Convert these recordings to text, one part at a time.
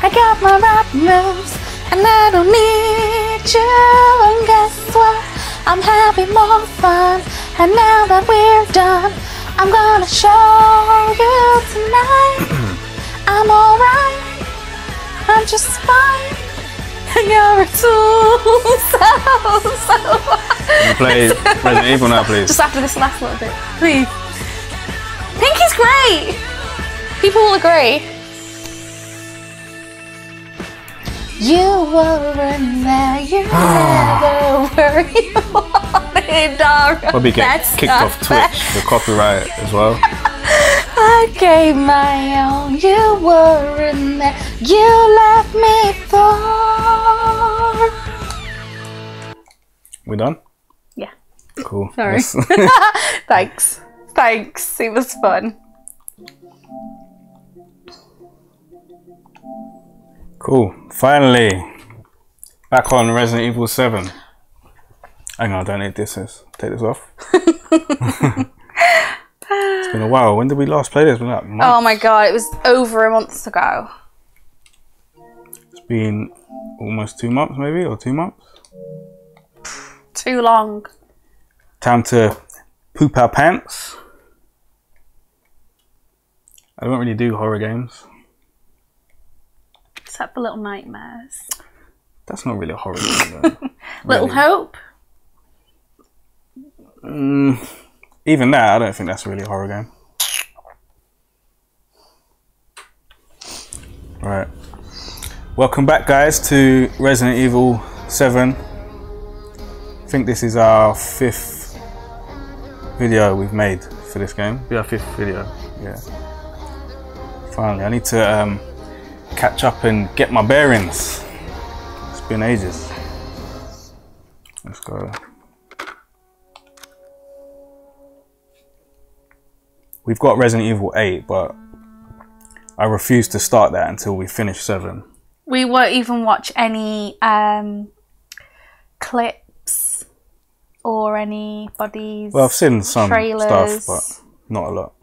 I got my rap moves, and I don't need you. And guess what? I'm having more fun, and now that we're done, I'm gonna show you tonight. I'm alright, I'm just fine. You're a tool, so play Resident Evil now, please. Just after this last little bit, please. Pink is great. People will agree. You were in there. You never were. You wanted our probably get kicked off Twitch for copyright as well. I gave my own. You were in there. You left me for. We done? Yeah. Cool. Sorry. Thanks. Thanks. It was fun. Cool. Finally, back on Resident Evil 7. Hang on, I don't need this. Take this off. It's been a while. When did we last play this? Like, oh my god, it was over a month ago. It's been almost 2 months, maybe, or 2 months. Too long. Time to poop our pants. I don't really do horror games. Except for Little Nightmares. That's not really a horror game, though. Little Hope? Even that, I don't think that's really a horror game. Alright. Welcome back, guys, to Resident Evil 7. I think this is our 5th video we've made for this game. It'll be our 5th video, yeah. Finally, I need to catch up and get my bearings. It's been ages. Let's go. We've got Resident Evil 8, but I refuse to start that until we finish 7. We won't even watch any clips or anybody's. Well, I've seen some trailers. Stuff, but not a lot.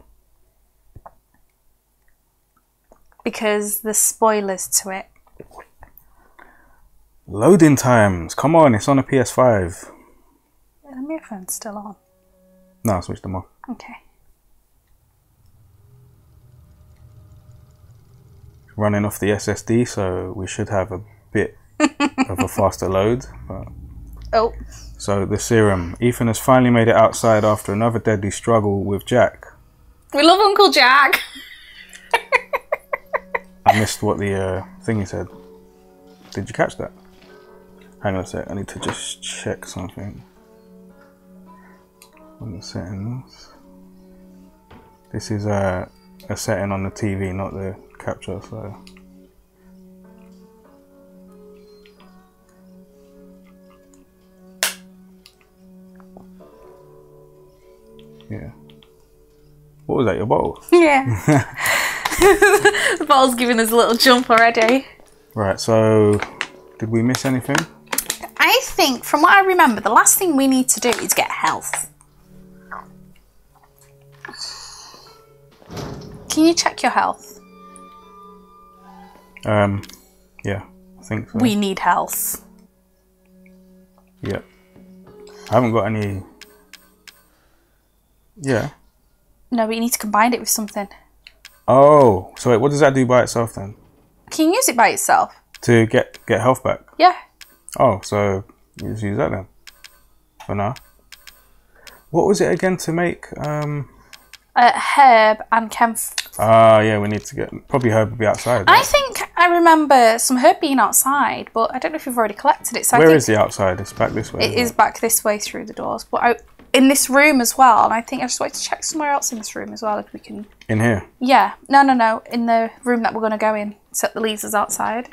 Because there's spoilers to it. Loading times. Come on, it's on a PS5. The microphone's still on. No, I switched them off. Okay. Running off the SSD, so we should have a bit of a faster load. But... Oh. So the serum. Ethan has finally made it outside after another deadly struggle with Jack. We love Uncle Jack. I missed what the thingy said. Did you catch that? Hang on a sec, I need to just check something. On the settings. This is a setting on the TV, not the capture, so. Yeah. What was that, your bottle? Yeah. The bottle's giving us a little jump already. Right, so did we miss anything? I think, from what I remember, the last thing we need to do is get health. Can you check your health? Yeah, I think so. We need health. Yeah. I haven't got any... Yeah. No, but you need to combine it with something. Oh, so wait, what does that do by itself then? Can you use it by itself? To get health back? Yeah. Oh, so you just use that then? For now. What was it again to make? Herb and Kempf. Ah, yeah, we need to get... Probably herb would be outside. Right? I think I remember some herb being outside, but I don't know if you've already collected it. So where is the outside? It's back this way. It is back this way through the doors, but in this room as well, and I think I just wanted to check somewhere else in this room as well if we can... In here? Yeah. No, no, no. In the room that we're going to go in. Set the lasers outside.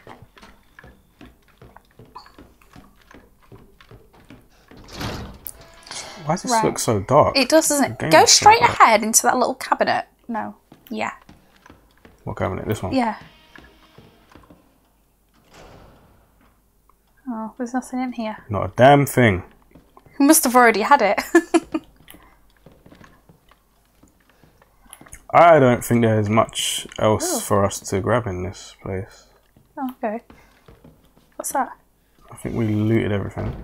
Why does this look so dark? It does, doesn't it? Go straight ahead into that little cabinet. No. Yeah. What cabinet? This one? Yeah. Oh, there's nothing in here. Not a damn thing. We must have already had it. I don't think there's much else for us to grab in this place. Oh, okay. What's that? I think we looted everything.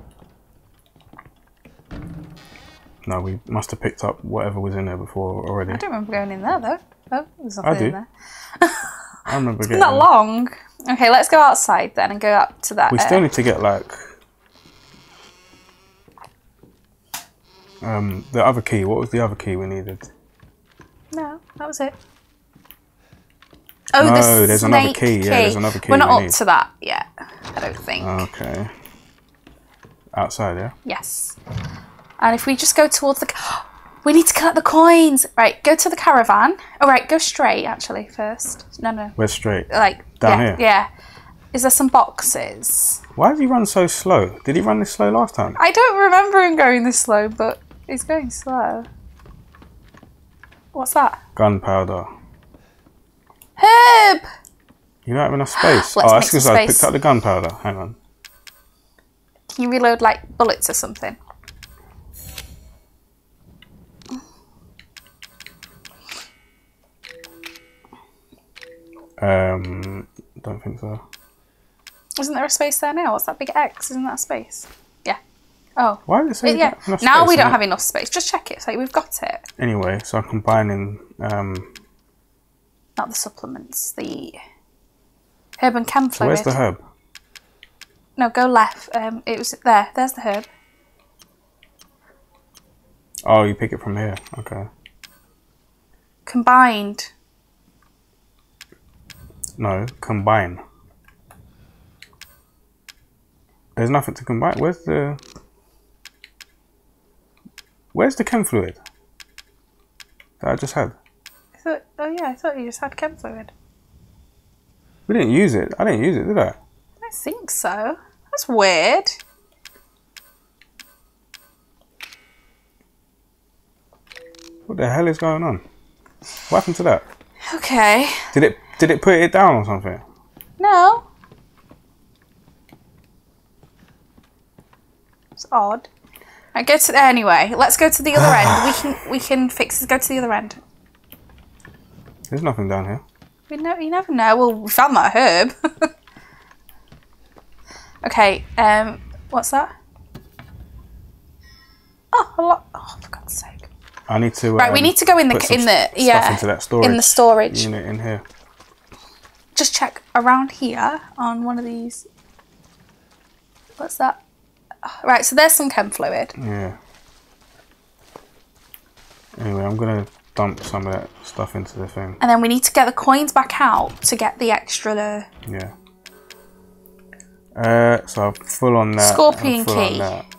No, we must have picked up whatever was in there before already. I don't remember going in there though. Oh, there's nothing in there. I remember getting that long. Okay, let's go outside then and go up to that. We still need to get like the other key. What was the other key we needed? No, that was it. Oh, no, there's another key. Yeah, there's another key. We're not up to that yet, I don't think. Okay. Outside, yeah? Yes. And if we just go towards the... We need to collect the coins! Right, go to the caravan. Oh, right, go straight, actually, first. No, no. We're straight? Like... Down here? Yeah. Is there some boxes? Why did he run so slow? Did he run this slow last time? I don't remember him going this slow, but he's going slow. What's that? Gunpowder. Herb! You don't have enough space. Oh, that's because I picked up the gunpowder. Hang on. Can you reload, like, bullets or something? Don't think so. Isn't there a space there now? What's that big X? Isn't that a space? Yeah. Oh. Why is it saying yeah. Enough now space, we don't have enough space. Just check it. It's like we've got it. Anyway, so I'm combining. Not the supplements. The herb and chem fluid. Where's the herb? No, go left. It was there. There's the herb. Oh, you pick it from here. Okay. Combined. No, combine. There's nothing to combine. Where's the chem fluid that I just had? I thought, oh yeah, I thought you just had chem fluid. We didn't use it. I didn't use it, did I? I don't think so. That's weird. What the hell is going on? What happened to that? Okay. Did it put it down or something? No. It's odd. I go to anyway. Let's go to the other end. We can fix it. Go to the other end. There's nothing down here. We know you never know. Well, we found that herb. Okay. What's that? Oh, a lot. Oh, for God's sake. I need to. Right, we need to go in the stuff into that storage unit in here. Just check around here on one of these. What's that? Right, so there's some chem fluid. Yeah. Anyway, I'm gonna dump some of that stuff into the thing. And then we need to get the coins back out to get the extra. Yeah. So I'm full on that. Scorpion key. What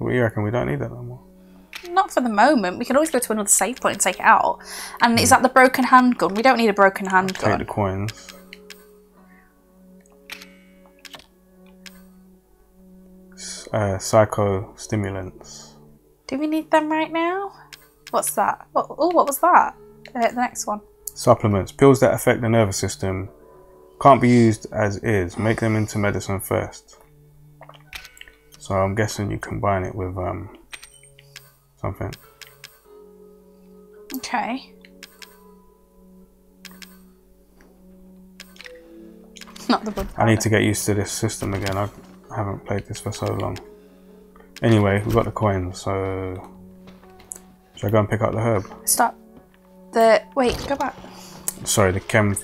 do you reckon? We don't need that no more. Not for the moment. We can always go to another save point and take it out. And is that the broken handgun? We don't need a broken handgun. Take the coins. Psycho stimulants. Do we need them right now? What's that? Oh, what was that? The next one. Supplements. Pills that affect the nervous system. Can't be used as is. Make them into medicine first. So I'm guessing you combine it with... something. Okay. Not the blood. I need to get used to this system again. I haven't played this for so long. Anyway, we've got the coins, so should I go and pick up the herb? Stop. Wait, go back. Sorry, the chem.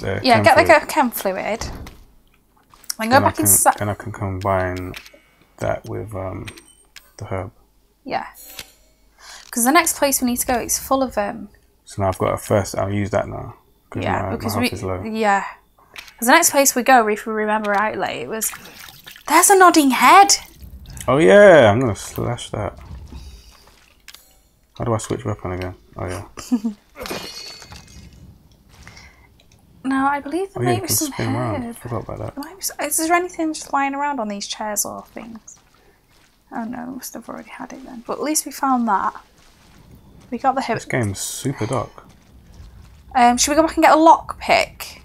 Yeah, get the chem fluid. Then go back inside. Then I can combine that with the herb. Yeah. Because the next place we need to go, it's full of them. So now I've got a first. I'll use that now. Yeah, because my health is low. Yeah. Because the next place we go, if we remember rightly, it was there's a nodding head. Oh yeah, I'm gonna slash that. How do I switch weapon again? Oh yeah. Now I believe there might be some herb. Forgot about that. Is there anything just lying around on these chairs or things? Oh no, we must have already had it then. But at least we found that. We got the hip. This game's super dark. Should we go back and get a lockpick?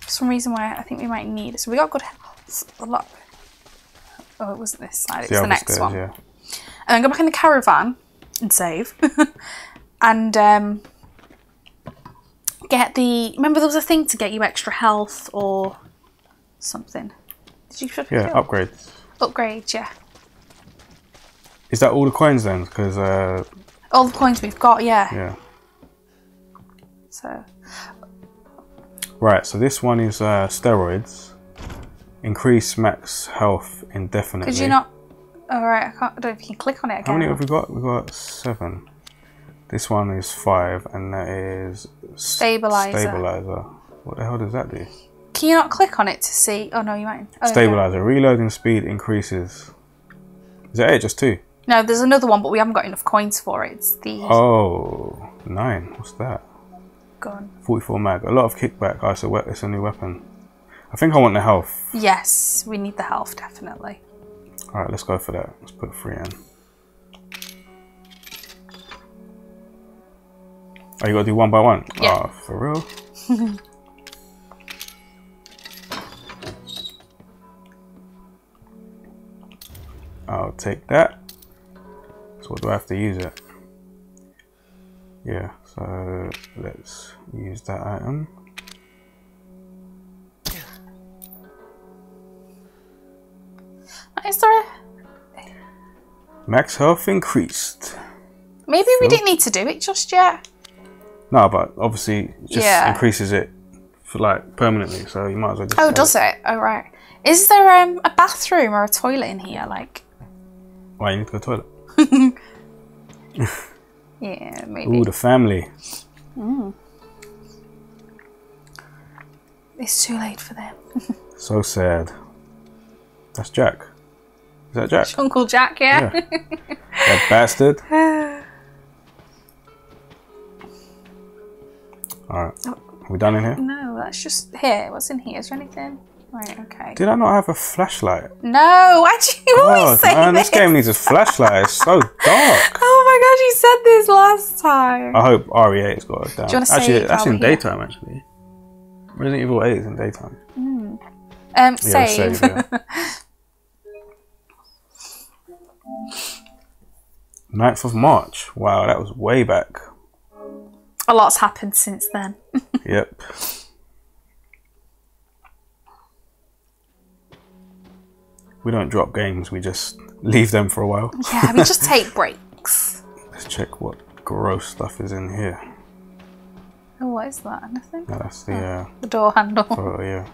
For some reason why I think we might need it. So we got good health. A lock. Oh, it wasn't this side. It's the next one. Yeah. And then go back in the caravan and save. And get the... Remember there was a thing to get you extra health or something? Did you shut it down? Yeah, upgrades. Upgrades, yeah. Is that all the coins then? Because all the coins we've got, yeah. Yeah. So. Right, so this one is steroids. Increase max health indefinitely. Could you not? All right, I don't know if you can click on it again. How many have we got? We've got 7. This one is 5, and that is stabilizer. Stabilizer. What the hell does that do? Can you not click on it to see? Oh no, you might. Oh, stabilizer. Yeah. Reloading speed increases. Is that it? Just 2? No, there's another one, but we haven't got enough coins for it. It's the... Oh, 9. What's that? Gun. 44 mag. A lot of kickback. Oh, it's a new weapon. I think I want the health. Yes, we need the health, definitely. All right, let's go for that. Let's put 3 in. Oh, you got to do one by one? Yeah. Oh, for real? I'll take that. So what do I have to use it? Yeah, so let's use that item. Is there a... Max health increased. Maybe sure. We didn't need to do it just yet. No, but obviously it just increases it for like permanently, so you might as well just... Oh, does it? Oh, right. Is there a bathroom or a toilet in here, like... Why you need to go to the toilet? Yeah, maybe. Ooh, the family. Mm. It's too late for them. So sad. That's Jack. Is that Jack? It's Uncle Jack, yeah. That bastard. Alright. Oh. Are we done in here? No, that's just here. What's in here? Is there anything? Right, okay. Did I not have a flashlight? No, why do you always say this? This game needs a flashlight. It's so dark. Oh my gosh, you said this last time. I hope RE8's got it down. Do you want to actually, save that's in here? Daytime, actually. Resident Evil 8 is in daytime. Mm. Save. Yeah. 9th of March. Wow, that was way back. A lot's happened since then. Yep. We don't drop games, we just leave them for a while. Yeah, we just take breaks. Let's check what gross stuff is in here. Oh, what is that? Anything? No, that's the door handle. Oh, yeah.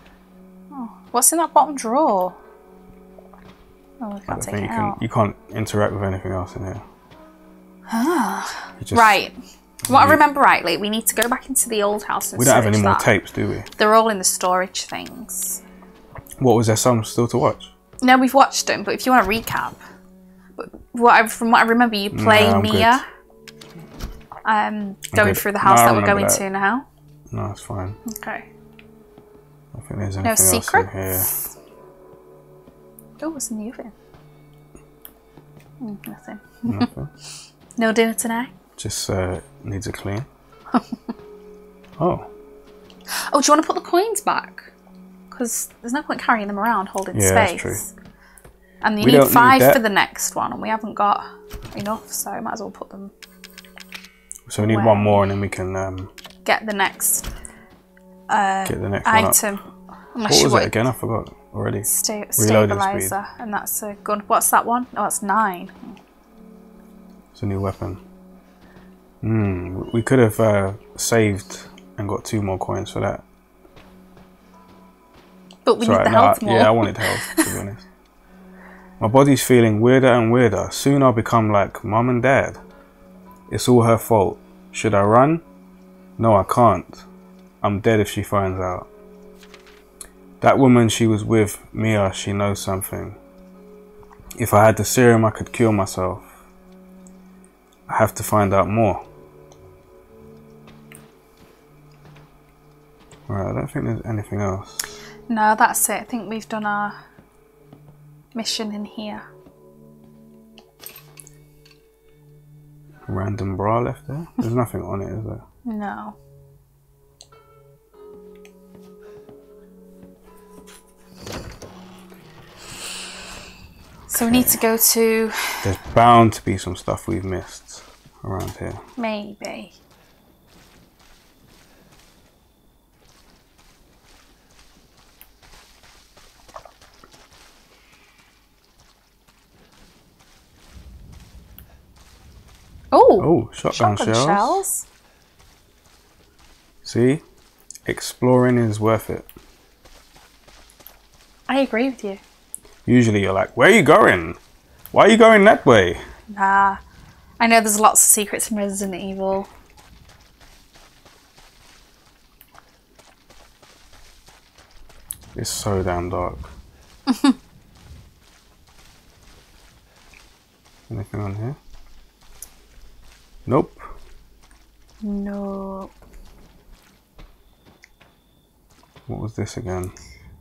Oh, what's in that bottom drawer? Oh, I can't take it out. You can't interact with anything else in here. Ah. Right. What I remember rightly, we need to go back into the old house and we don't have any more tapes, do we? They're all in the storage things. What, was there some still to watch? No, we've watched them, but if you want to recap, from what I remember, you play Mia, going through the house that we're going to now. No, that's fine. Okay. I think there's anything else in here. Oh, what's in the oven? Mm, nothing. Nothing. No dinner tonight. Just needs a clean. Oh. Oh, do you want to put the coins back? Because there's no point carrying them around, holding space. That's true. And you need 5 for the next one, and we haven't got enough, so might as well put them. So we need one more, and then we can get the next item. What was it again? I forgot already. Stabilizer, and that's a gun. What's that one? Oh, that's 9. It's a new weapon. Hmm. We could have saved and got 2 more coins for that. But we need the health more. Yeah, I wanted health, to be honest. My body's feeling weirder and weirder. Soon I'll become like Mum and Dad. It's all her fault. Should I run? No, I can't. I'm dead if she finds out. That woman she was with, Mia, she knows something. If I had the serum, I could cure myself. I have to find out more. Right, I don't think there's anything else. No, that's it. I think we've done our mission in here. Random bra left there? There's nothing on it, is there? No. So we need to go to... There's bound to be some stuff we've missed around here. Maybe. Oh, shotgun shells. See, exploring is worth it. I agree with you. Usually you're like, where are you going? Why are you going that way? Nah, I know there's lots of secrets in Resident Evil. It's so damn dark. Anything on here? Nope. No. What was this again?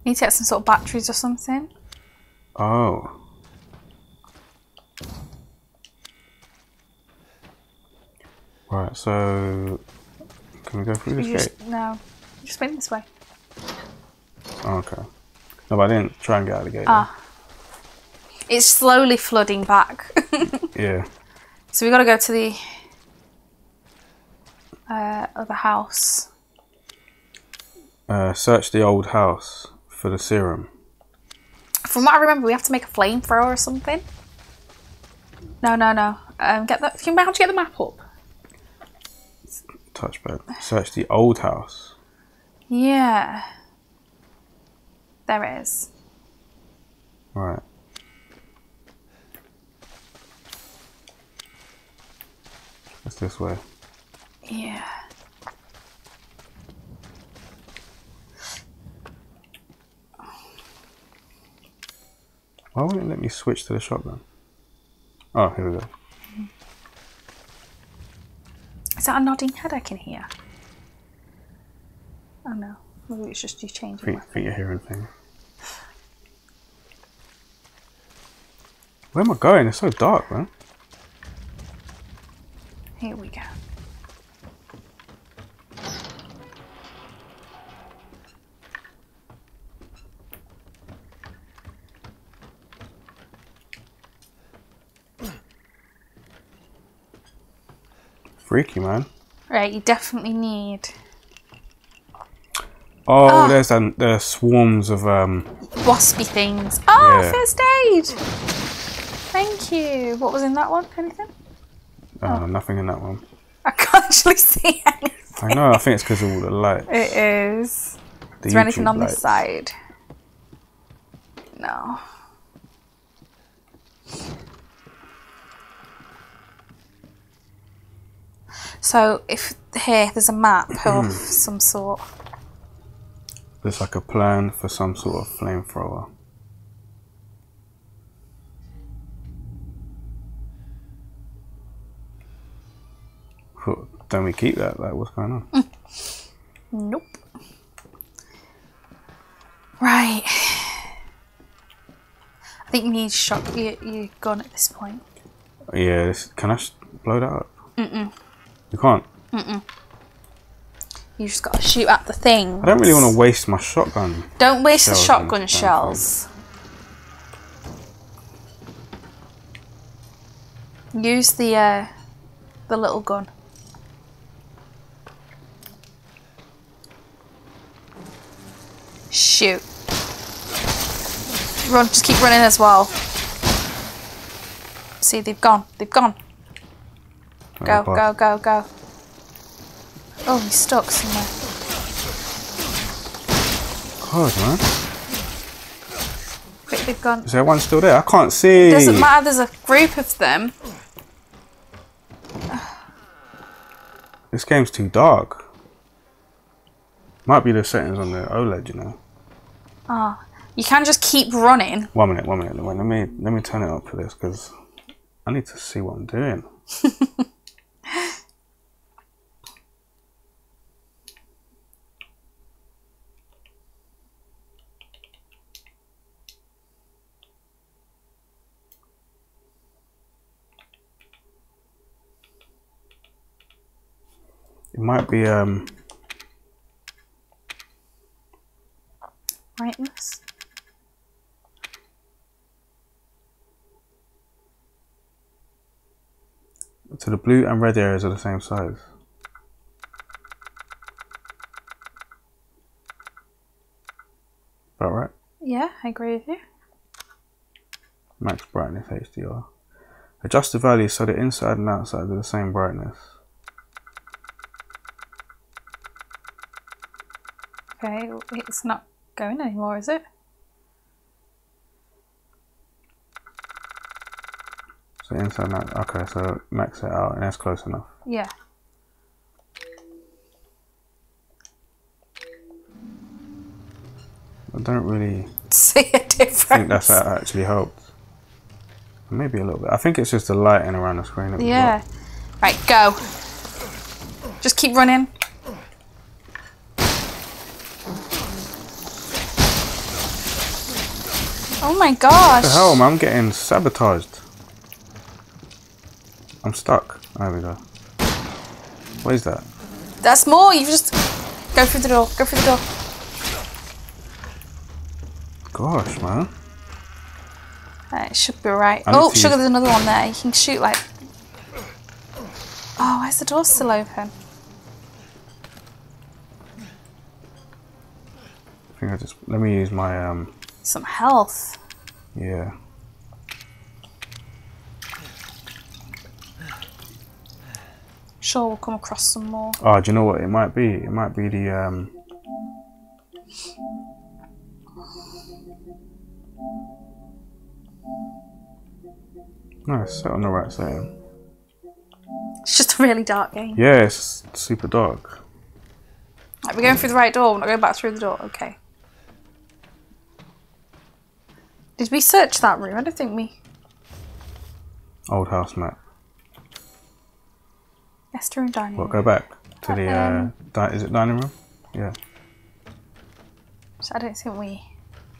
Need to get some sort of batteries or something. Oh. Right, so can we go through this gate? No, just went this way. Okay. No, but I didn't try and get out of the gate. Ah. It's slowly flooding back. Yeah. So we got to go to the other house. Search the old house for the serum. From what I remember, we have to make a flamethrower or something. No, no, no. Get that. How do you get the map up? Touchpad. Search the old house. Yeah. There it is. Right. It's this way. Yeah. Why wouldn't it let me switch to the shotgun? Oh, here we go. Is that a nodding head I can hear? Oh no, maybe it's just you changing. I think you're hearing things. Where am I going? It's so dark, man. Here we go. Freaky, man. Right, you definitely need. Oh, there's the swarms of waspy things. Oh, yeah. First aid. Thank you. What was in that one? Anything? Oh. Nothing in that one. I can't actually see anything. I know. I think it's because of all the lights. It is. Is there anything on this side? No. So, if here, there's a map of some sort. There's like a plan for some sort of flamethrower. Don't we keep that? Like, what's going on? Nope. Right. I think you need shot. You're gone at this point. Yeah. Can I blow that up? Mm-mm. You can't? Mm-mm. You just got to shoot at the thing. I don't really want to waste my shotgun. Don't waste the shotgun shells. Use the little gun. Shoot. Run, just keep running as well. See, they've gone. They've gone. Go, go, go, go. Oh, he's stuck somewhere. God, man. Quick, they've gone. Is there one still there? I can't see. It doesn't matter, there's a group of them. This game's too dark. Might be the settings on the OLED, you know. Ah, oh, you can just keep running. 1 minute, 1 minute. Wait, let me turn it up for this, because I need to see what I'm doing. It might be brightness. So the blue and red areas are the same size. About right? Yeah, I agree with you. Max brightness HDR. Adjust the value so the inside and outside are the same brightness. Okay, it's not going anymore, is it? So inside and outside, okay, so max it out and that's close enough. Yeah. I don't really see a difference. I think that's that actually helped. Maybe a little bit. I think it's just the lighting around the screen. Yeah. Right, go. Just keep running. Oh my gosh. What the hell, man? I'm getting sabotaged. I'm stuck. There we go. What is that? That's more. You just go through the door. Go through the door. Gosh, man. It should be alright. Oh, sugar, there's another one there. You can shoot like... Oh, why is the door still open? I think I just... Let me use my... Some health. Yeah. Sure, we'll come across some more. Oh, do you know what it might be? It might be the... No, it's set on the right side. It's just a really dark game. Yeah, it's super dark. Right, we're going through the right door, we're not going back through the door, okay. Did we search that room? I don't think we... Old house map. Guest room, dining room. What, go back to the, is it dining room? Yeah. So I don't think we...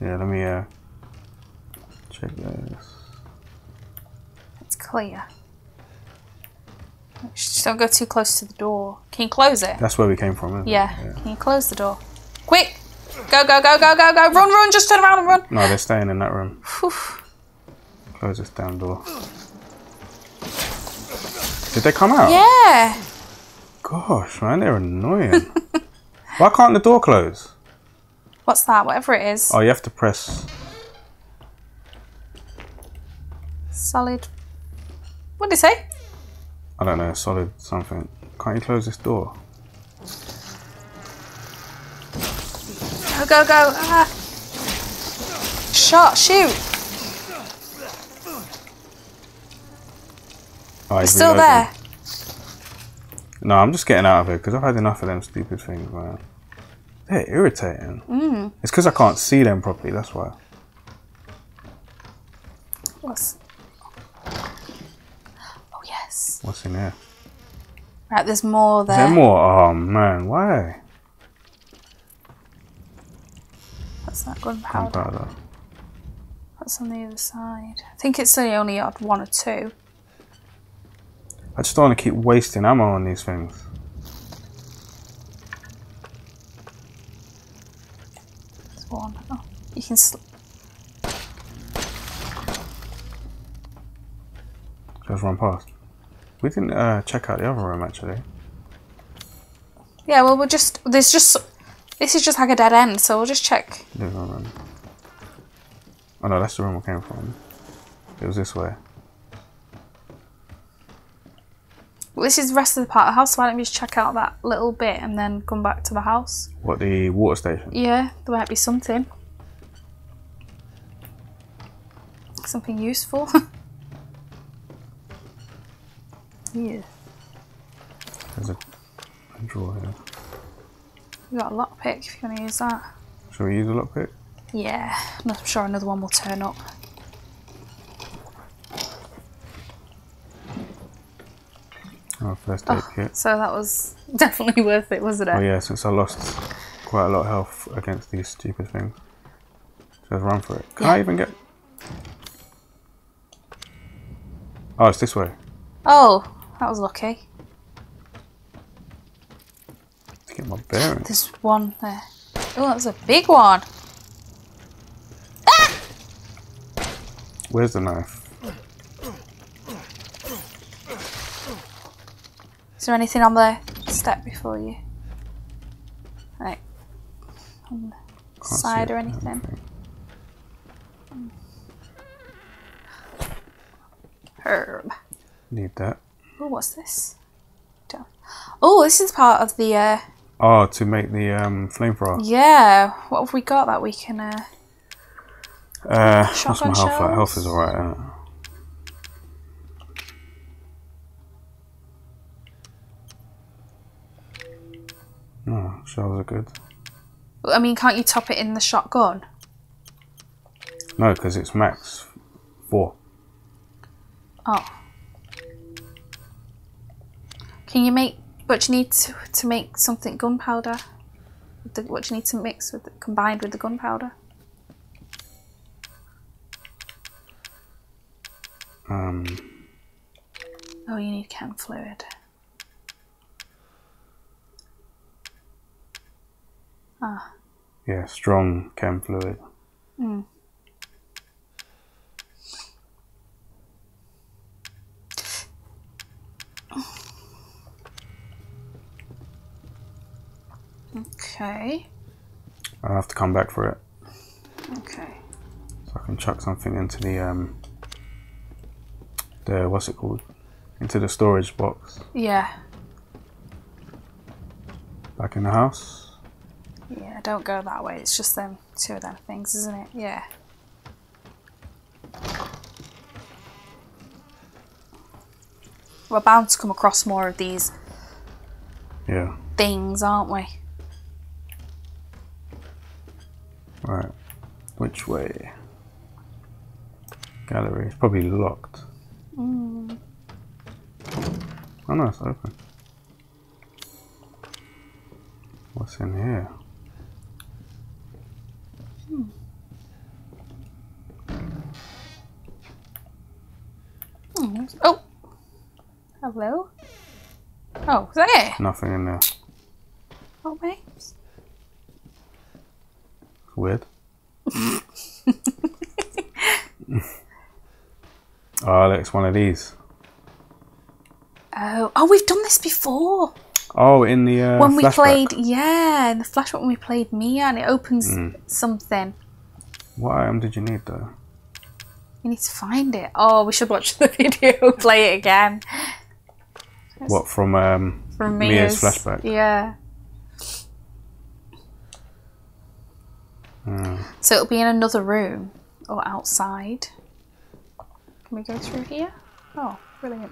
Yeah, let me check this. Clear. Just don't go too close to the door. Can you close it? That's where we came from, isn't it? Yeah. Can you close the door? Quick! Go, go, go, go, go, go! Run, run! Just turn around and run! No, they're staying in that room. Close this damn door. Did they come out? Yeah! Gosh, man, they're annoying. Why can't the door close? What's that? Whatever it is. Oh, you have to press... Solid... What did it say? I don't know, solid something. Can't you close this door? Go, go, go! Ah. Shot, shoot! Oh, it's still there. No, I'm just getting out of here because I've had enough of them stupid things, man. They're irritating. Mm. It's because I can't see them properly, that's why. What's in here? Right, there's more there. Is there more? Oh man, why? That's that gunpowder. That's on the other side. I think it's only one or two. I just don't want to keep wasting ammo on these things. There's one. Oh, you can. Just run past. We didn't check out the other room actually. Yeah, well, we'll just this is just like a dead end, so we'll just check. There's no room. Oh no, that's the room we came from. It was this way. Well, this is the rest of the part of the house. So why don't we just check out that little bit and then come back to the house? What, the water station? Yeah, there might be something. Something useful. Yeah. There's a drawer here. We got a lockpick if you want to use that. Shall we use a lockpick? Yeah, I'm sure another one will turn up. Oh, first aid kit. So that was definitely worth it, wasn't it? Oh yeah, since I lost quite a lot of health against these stupid things. Just run for it. Can I even get... Oh, it's this way. Oh! That was lucky. To get my bearings. There's one there. Oh, that was a big one. Ah! Where's the knife? Is there anything on the step before you? Like on the side or anything? herb. Need that. Oh, what's this? Down. Oh, this is part of the... Oh, to make the flamethrower. Yeah. What have we got that we can... What's my health? Like, health is alright, isn't it? No, shells are good. I mean, can't you top it in the shotgun? No, because it's max 4. Oh. Can you make... But you need to make something gunpowder. What you need to mix with, combined with the gunpowder. Oh, you need chem fluid. Ah. Yeah, strong chem fluid. Mm. Okay. I'll have to come back for it. Okay. So I can chuck something into the what's it called? Into the storage box. Yeah. Back in the house. Yeah, don't go that way. It's just them two of them things, isn't it? Yeah. We're bound to come across more of these. Yeah. Things, aren't we? Right. Which way? Gallery. It's probably locked. Mm. Oh no, it's open. What's in here? Hmm. Oh! Hello? Oh, is that it? Nothing in there. Oh, wait. It's weird. Oh, look, it's one of these. Oh, oh, we've done this before. Oh, in the when we flashback. Played, yeah, in the flashback when we played Mia, and it opens something. What item did you need though? You need to find it. Oh, we should watch the video, play it again. What from Mia's flashback? Yeah. So it'll be in another room or outside. Can we go through here? Oh, brilliant.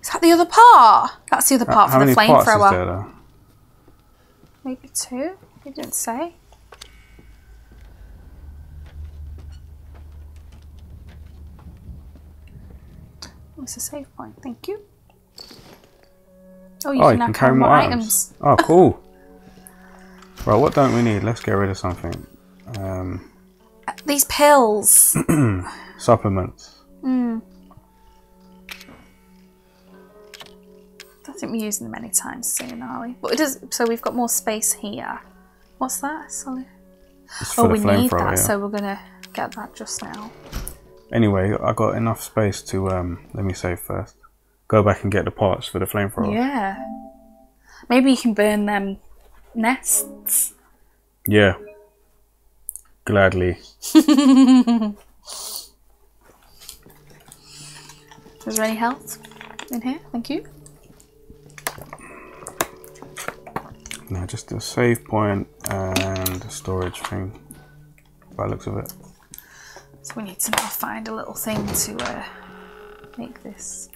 Is that the other part? That's the other part for the flamethrower. Maybe 2? You didn't say. It's a save point. Thank you. Oh, you can now carry more items. Oh, cool. Right, what don't we need? Let's get rid of something. These pills. Supplements. Mm. I think we're using them any time soon, are we? But it does. So we've got more space here. What's that? Sorry. Oh, we need that, yeah. So we're gonna get that just now. Anyway, I got enough space to let me save first. Go back and get the parts for the flamethrower. Yeah. Maybe you can burn them nests. Yeah. Gladly. Is there any health in here? Thank you. No, just a save point and a storage thing, by the looks of it. So we need to now find a little thing to make this.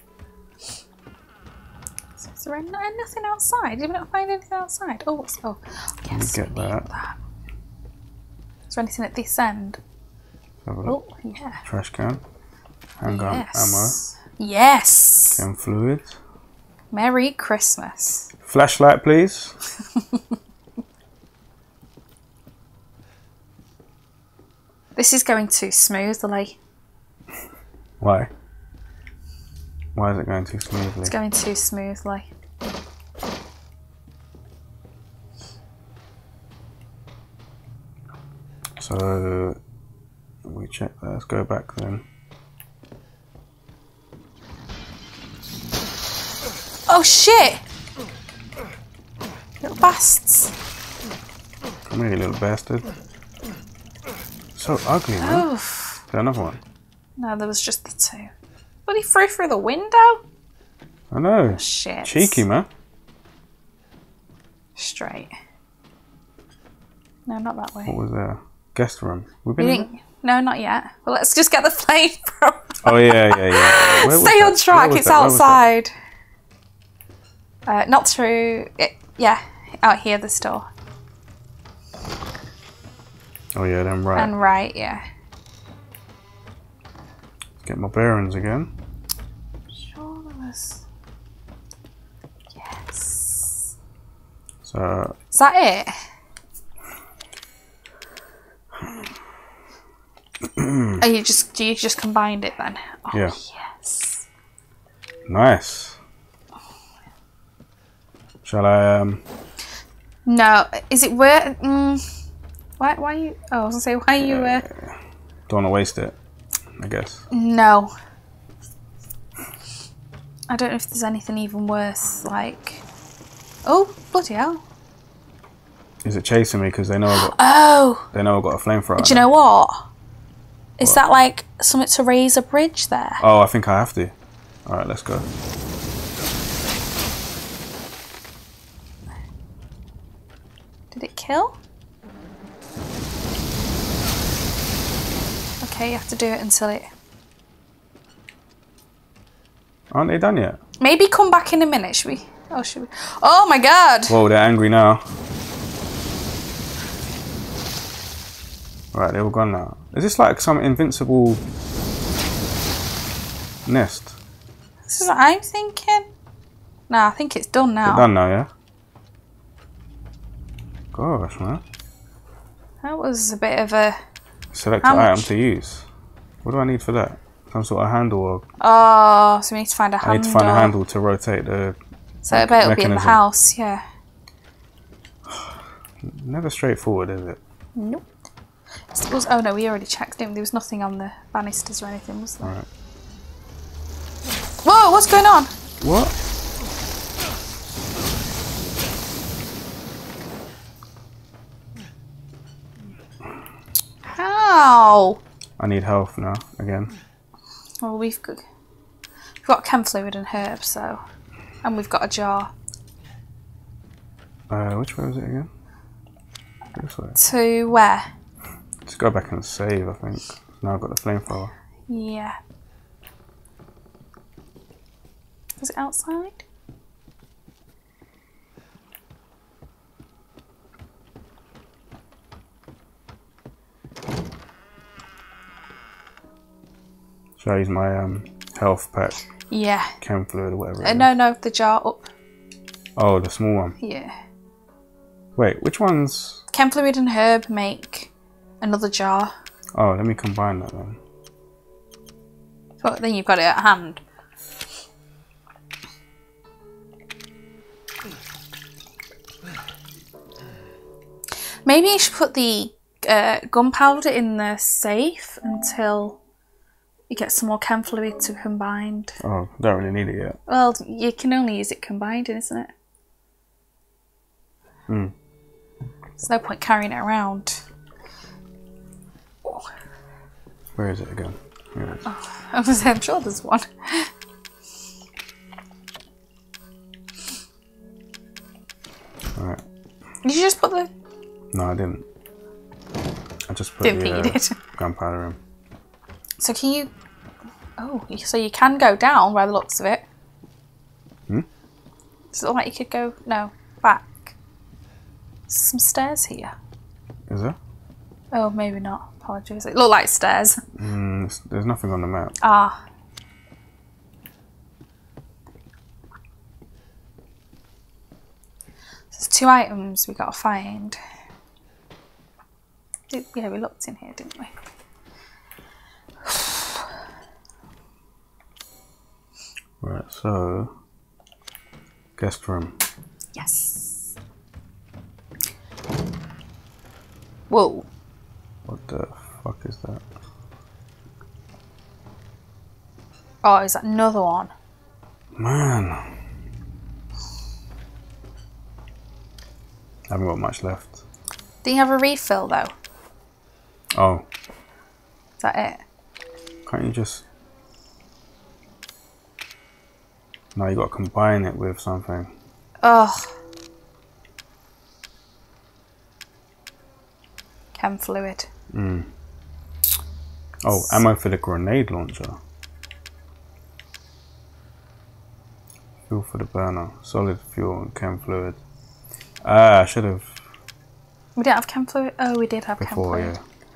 So is there nothing outside? Did we not find anything outside? Oh, what's, oh yes, get we that. Need that. Is there anything at this end? Have a look. Oh, yeah. Trash can. Handgun ammo. Yes. Chem fluid. Merry Christmas. Flashlight, please. This is going too smoothly. Why? Why is it going too smoothly? It's going too smoothly. So, we check that. Let's go back then. Oh shit! Little bastards. Come here, you little bastard. So ugly, man. Oof. Is there another one? No, there was just the two. But he threw through the window? I know. Oh, shit. Cheeky, man. Straight. No, not that way. What was there? Guest room. We've been in... No, not yet. Well, let's just get the flame from... Oh, yeah. Stay on track. It's outside. Not through... yeah, out here, this door. Oh, yeah, then right. And right, yeah. Get my bearings again. Sure there was... Yes. So... Is that it? Do you just combined it then? Oh, yeah. Yes. Nice. Shall I? No. Is it worth? Why are you? Oh, I was gonna say why are you? Don't wanna waste it, I guess. No. I don't know if there's anything even worth like. Oh bloody hell! Is it chasing me because they know I got? Oh. They know I got a flamethrower. Do you know what? Is that like something to raise a bridge there? Oh, I think I have to. All right, let's go. Did it kill? Okay, you have to do it until it... Aren't they done yet? Maybe come back in a minute, should we? Oh, should we? Oh my God! Whoa, they're angry now. Right, they're all gone now. Is this like some invincible nest? This is what I'm thinking. No, I think it's done now. It's done now, yeah? Gosh, man. That was a bit of a... Select an item to use. What do I need for that? Some sort of handle or... Oh, so we need to find a handle. I need to find a handle to rotate the So I bet it'll be in the house, yeah. Never straightforward, is it? Nope. Oh no, we already checked in. There was nothing on the banisters or anything, was there? All right. Whoa, what's going on? What? How? I need health now, again. Well, we've got chem fluid and herbs, so... And we've got a jar. Which way was it again? This way. To where? Just go back and save, I think. Now I've got the flamethrower. Yeah. Is it outside? Should I use my health pack? Yeah. Chem fluid or whatever. No, the jar up. Oh, the small one? Yeah. Wait, which one's... Chem fluid and herb make... Another jar. Oh, let me combine that then. So then you've got it at hand. Maybe you should put the gunpowder in the safe until you get some more chem fluid to combine. Oh, I don't really need it yet. Well, you can only use it combined, isn't it? Hmm. There's no point carrying it around. Where is it again? Here it is. Oh, I'm sure there's one. Alright. Did you just put the... No, I didn't. I just put the gunpowder in. So can you... Oh, so you can go down by the looks of it. Hmm? Does it look like you could go... No, back. There's some stairs here. Is there? Oh, maybe not. Apologies. It looked like stairs. There's nothing on the map. Ah. There's two items we got to find. Yeah, we looked in here, didn't we? Right, so... Guest room. Yes. Whoa. What the fuck is that? Oh, is that another one? Man. I haven't got much left. Do you have a refill though? Oh. Is that it? Can't you just... Now you got to combine it with something. Ugh. Chem fluid. Mm. Oh, ammo for the grenade launcher. Fuel for the burner. Solid fuel and chem fluid. Ah, I should have. We didn't have chem fluid? Oh, we did have before, chem fluid. Yeah.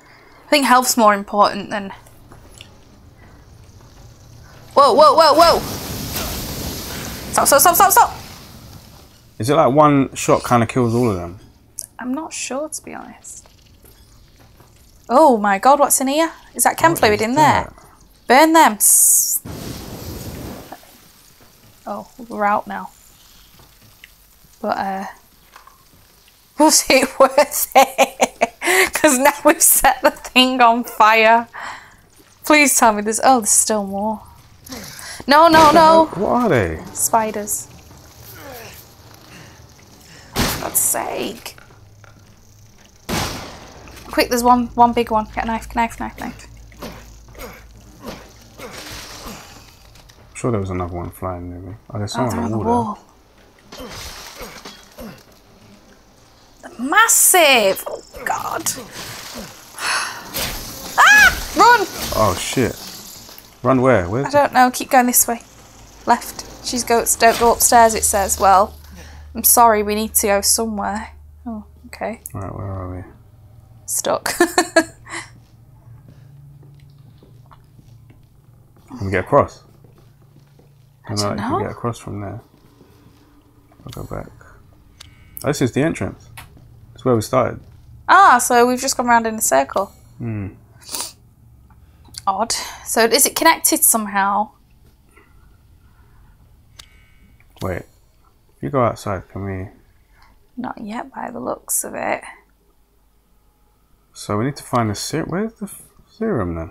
I think health's more important than... Whoa, whoa, whoa, whoa! Stop, stop, stop, stop, stop! Is it like one shot kind of kills all of them? I'm not sure, to be honest. Oh my god, what's in here? Is that chem fluid in there? Burn them! Oh, we're out now. But, was it worth it? Because now we've set the thing on fire. Please tell me there's... Oh, there's still more. No, no, no! What are they? Spiders. For God's sake. Quick, there's one big one. Get a knife, knife, knife, knife. I'm sure there was another one flying, maybe. Oh, there's someone on the wall. Massive! Oh, God. Ah! Run! Oh, shit. Run where? Where's I don't know. Keep going this way. Left. She's goats. Don't go upstairs, it says. Well, I'm sorry. We need to go somewhere. Oh, okay. Right, where are we? Stuck. Can we get across? I don't know. Can we get across from there? I'll go back. Oh, this is the entrance. That's where we started. Ah, so we've just gone round in a circle. Hmm. Odd. So is it connected somehow? Wait. If you go outside, can we... Not yet, by the looks of it. So we need to find the serum. Where's the serum then?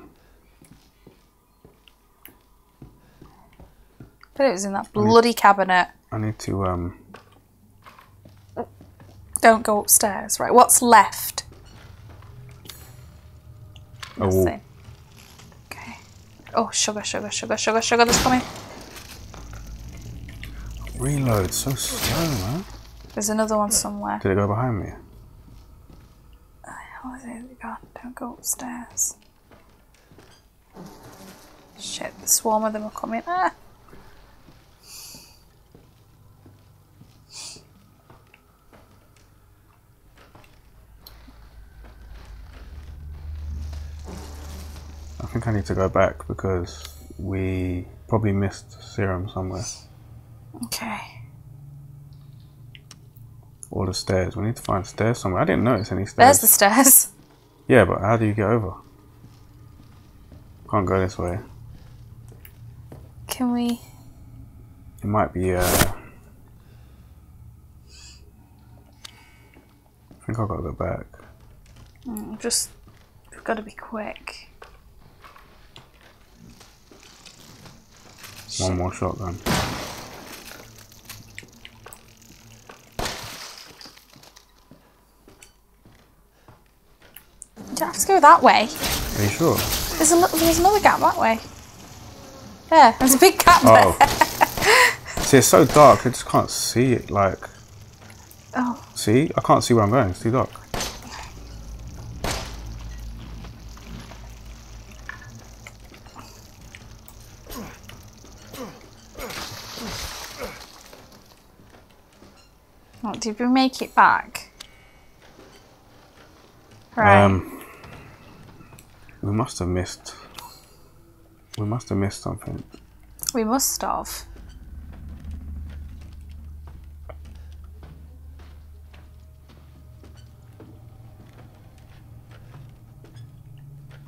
But it was in that bloody cabinet. I need to Don't go upstairs. Right, what's left? Oh. Nothing. Okay. Oh, sugar, sugar, sugar, sugar, sugar. That's coming. Reload so slow, man. There's another one somewhere. Did it go behind me? Oh, there we go. Don't go upstairs. Shit, the swarm of them are coming. Ah! I think I need to go back because we probably missed serum somewhere. Okay. Or the stairs. We need to find stairs somewhere. I didn't notice any stairs. There's the stairs. Yeah, but how do you get over? Can't go this way. Can we? It might be. I think I've got to go back. Just we've got to be quick. One more shot then. I have to go that way. Are you sure? There's another gap that way. There, there's a big gap there. See, it's so dark, I just can't see it, like... Oh. See? I can't see where I'm going, it's too dark. What, did we make it back? Right. We must have missed. We must have missed something. We must have.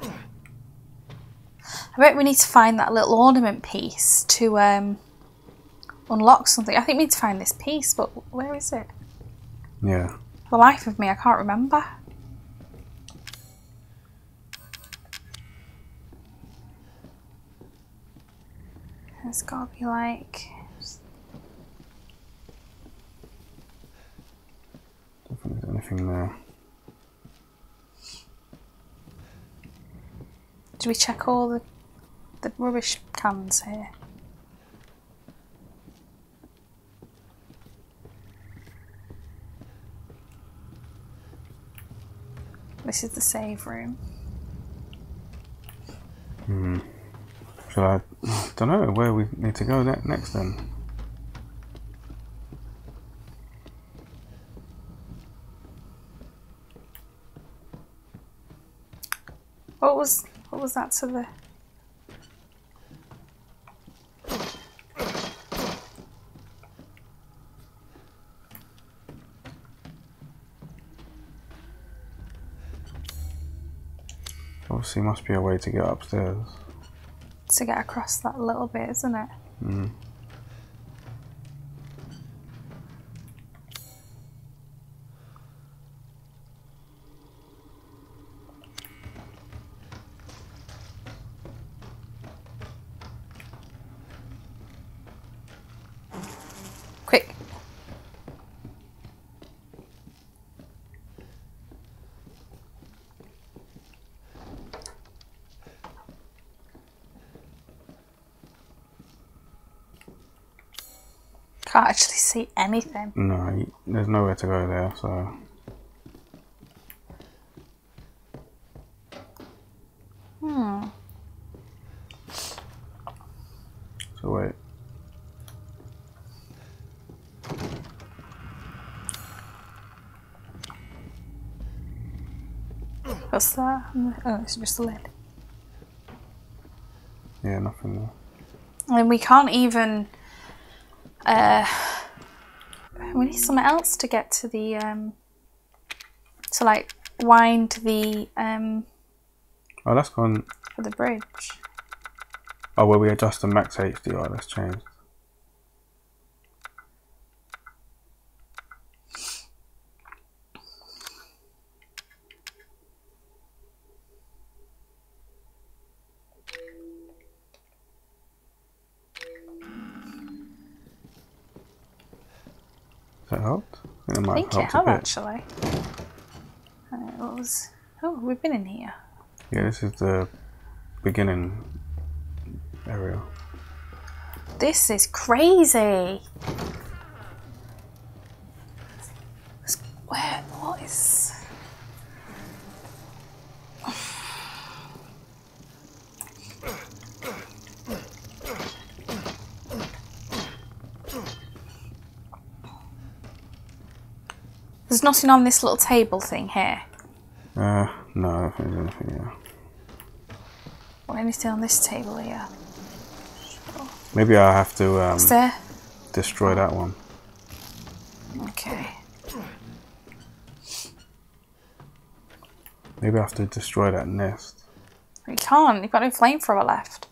I bet we need to find that little ornament piece to unlock something. I think we need to find this piece, but where is it? Yeah. The life of me, I can't remember. It's gotta be like... Don't think there's anything there. Do we check all the the rubbish cans here. This is the save room. Hmm. Shall I? I don't know where we need to go next then. What was that to the? Obviously, must be a way to get upstairs. To get across that little bit, isn't it? Mm. Can't actually see anything. No, there's nowhere to go there, so. Hmm. So wait. What's that? Oh, it's just a lid. Yeah, nothing there. And we can't even. We need something else to get to the to like wind the oh, that's gone for the bridge. Oh, well, we adjust the max HDR. That's changed. It helped actually. What was? Oh, we've been in here. Yeah, this is the beginning area. This is crazy. Where? What is? There's nothing on this little table thing here. No, I don't think there's anything here. Or anything on this table here. Sure. Maybe I have to destroy that one. Okay. Maybe I have to destroy that nest. We can't. You've got no flamethrower left.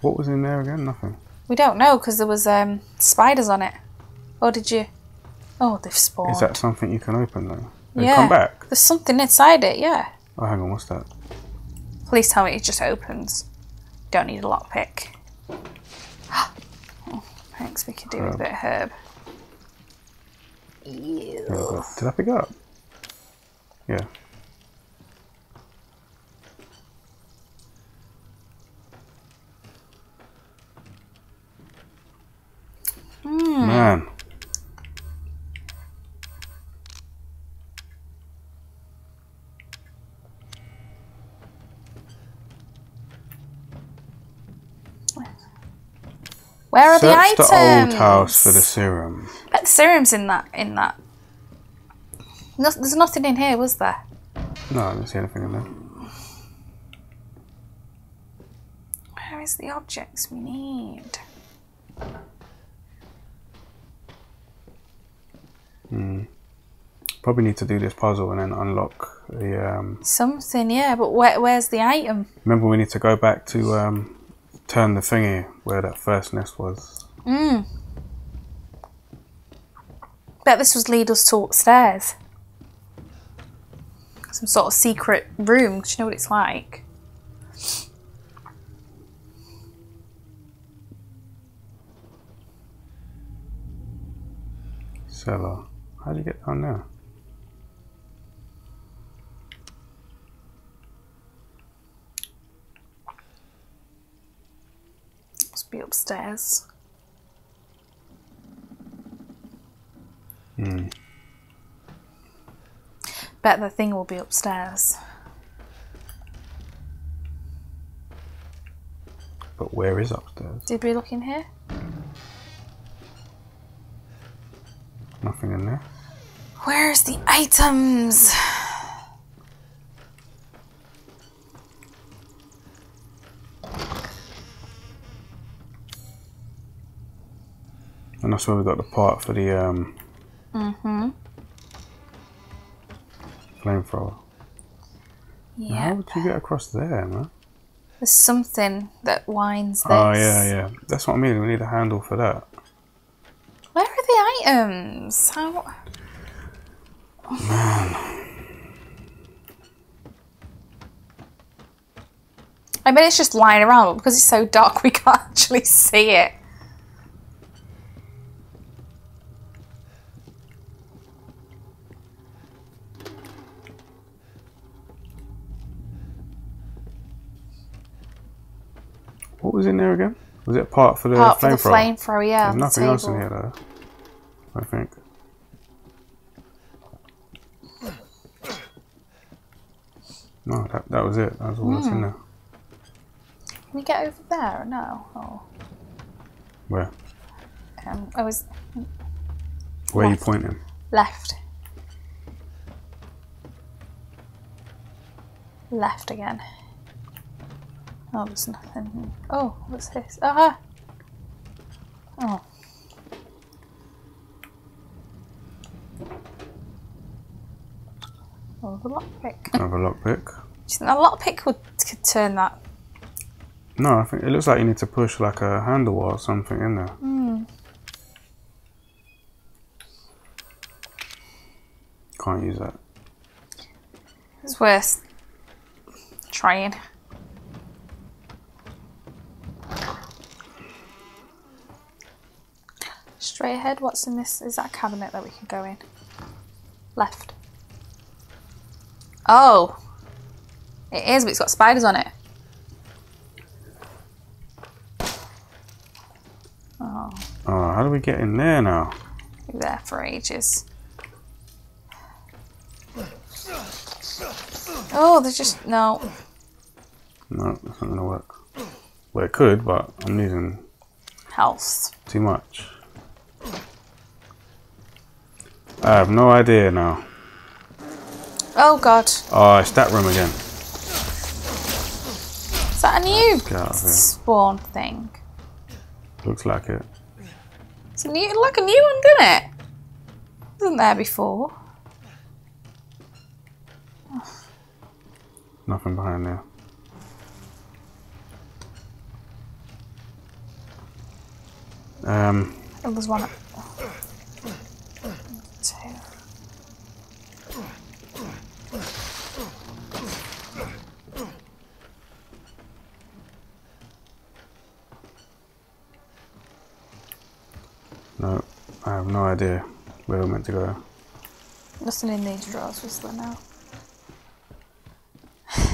What was in there again? Nothing. We don't know because there was spiders on it. Or did you? Oh, they've spawned. Is that something you can open though? Yeah. Come back. There's something inside it, yeah. Oh, hang on, what's that? Please tell me it just opens. Don't need a lockpick. Oh, thanks, we could do with a bit of herb. Ew. Yeah, did I pick it up? Yeah. Mm. Man. Where are the items? Search the old house for the serum. I bet the serum's in that. No, there's nothing in here, was there? No, I didn't see anything in there. Where is the objects we need? Hmm. Probably need to do this puzzle and then unlock the something. Yeah, but where's the item? Remember, we need to go back to turn the thingy where that first nest was. Mm. Bet this would lead us to upstairs. Some sort of secret room, 'cause you know what it's like. Cellar. How do you get down there? upstairs. Hmm. Bet the thing will be upstairs. But where is upstairs? Did we look in here? Nothing in there. Where's the items? And that's where we got the part for the flamethrower. Yeah. How would you get across there, man? There's something that winds this. Oh yeah, yeah. That's what I mean. We need a handle for that. Where are the items? How? Man. I mean, it's just lying around, but because it's so dark, we can't actually see it. What was in there again? Was it part for the flamethrower? Part for the flamethrower, yeah. There's nothing else in here, though, I think. No, that was it. That was all that's in there. Can we get over there? No. Oh. Where? I was... Where left. Are you pointing? Left. Left again. Oh, there's nothing. Oh, what's this? Aha! Oh. Another lockpick. Another lockpick. Do you think a lockpick could turn that? No, I think it looks like you need to push like a handle or something in there. Mm. Can't use that. It's worth trying. Straight ahead, what's in this? Is that a cabinet that we can go in? Left. Oh! It is, but it's got spiders on it. Oh. Oh, how do we get in there now? We're there for ages. Oh, there's just... no. No, that's not going to work. Well, it could, but I'm losing... health. Too much. I have no idea now. Oh god. Oh, it's that room again. Is that a new spawn thing? Looks like it. It's a new, like a new one, didn't it? Wasn't there before? Oh. Nothing behind there. Oh, there's one. No, I have no idea where we're meant to go. Nothing in these drawers was there now.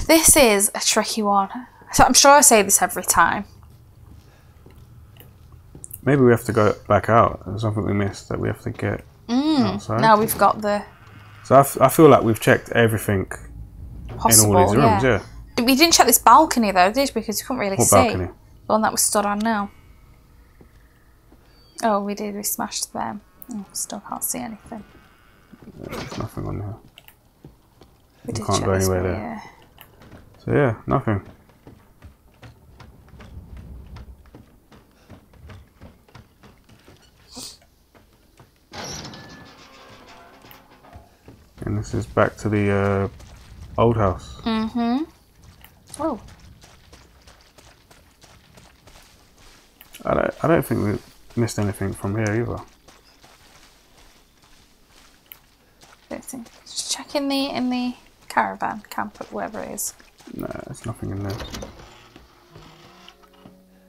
This is a tricky one. So I'm sure I say this every time. Maybe we have to go back out. There's something we missed that we have to get outside. Now we've got the... So I feel like we've checked everything possible, in all these rooms, yeah. We didn't check this balcony though, did we? Because we couldn't really see. What balcony? The one that we stood on now. Oh, we did. We smashed them. Oh, still can't see anything. Yeah, there's nothing on there. We can't go anywhere there. Yeah. So yeah, nothing. And this is back to the old house. Mm-hmm. Oh. I don't think we... missed anything from here either. Just check in the caravan camp, wherever it is. No, there's nothing in there.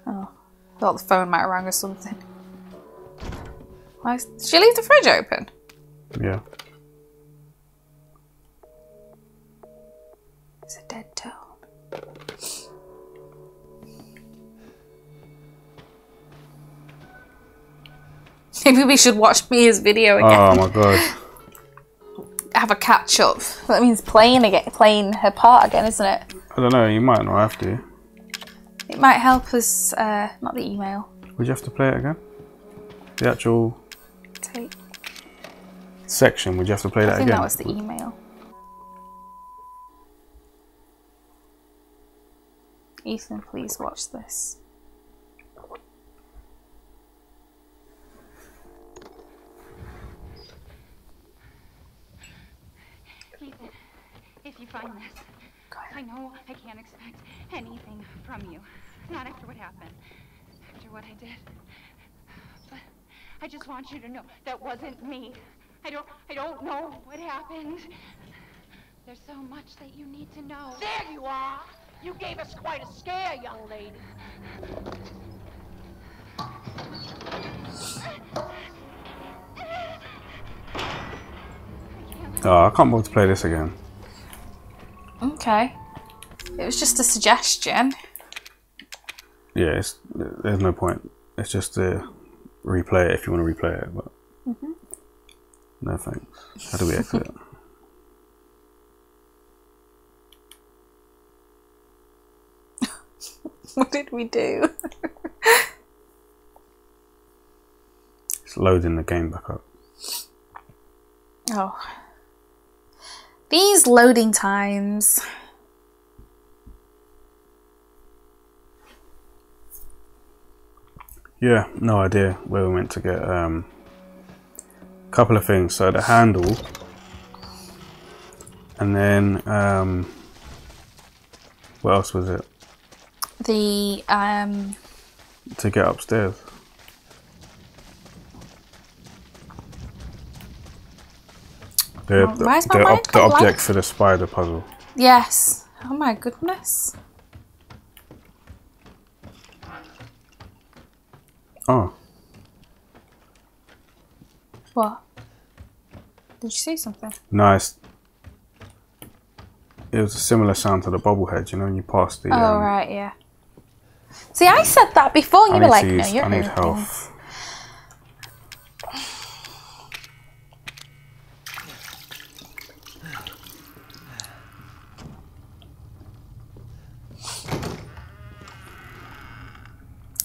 Oh, I thought the phone might have rang or something. Why is, did you leave the fridge open? Yeah. It's a dead tone. Maybe we should watch Mia's video again. Oh my god. Have a catch up. That means playing her part again, isn't it? I don't know. You might not have to. It might help us. Not the email. Would you have to play it again? The actual tape section. Would you have to play that again? I think that was the email. Ethan, please watch this. Ethan, if you find this, I know I can't expect anything from you. Not after what happened, after what I did. But I just want you to know that wasn't me. I don't know what happened. There's so much that you need to know. There you are. You gave us quite a scare, young lady. Oh, I can't wait to play this again. Okay. It was just a suggestion. Yeah, there's no point. It's just to replay it if you want to replay it. But no thanks. How do we exit? What did we do? It's loading the game back up. Oh. These loading times. Yeah, no idea where we went to get a couple of things. So the handle. And then what else was it? The to get upstairs. The object for the spider puzzle. Yes. Oh my goodness. Oh. What? Did you see something? Nice. It was a similar sound to the bobblehead, you know, when you passed the. Oh right, yeah. See, I said that before, and you were like, no, you're I need health.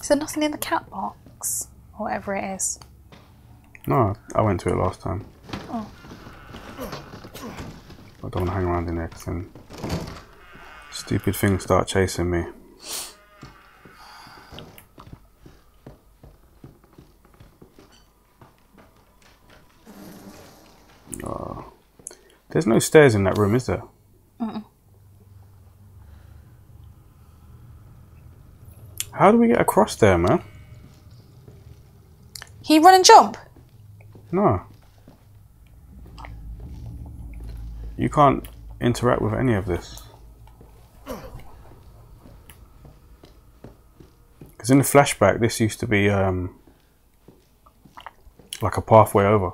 Is there nothing in the cat box? Or whatever it is? No, I went to it last time. Oh. I don't want to hang around in there, because then stupid things start chasing me. There's no stairs in that room, is there? Mm-mm. How do we get across there, man? He run and jump? No. You can't interact with any of this. Because in the flashback, this used to be like a pathway over.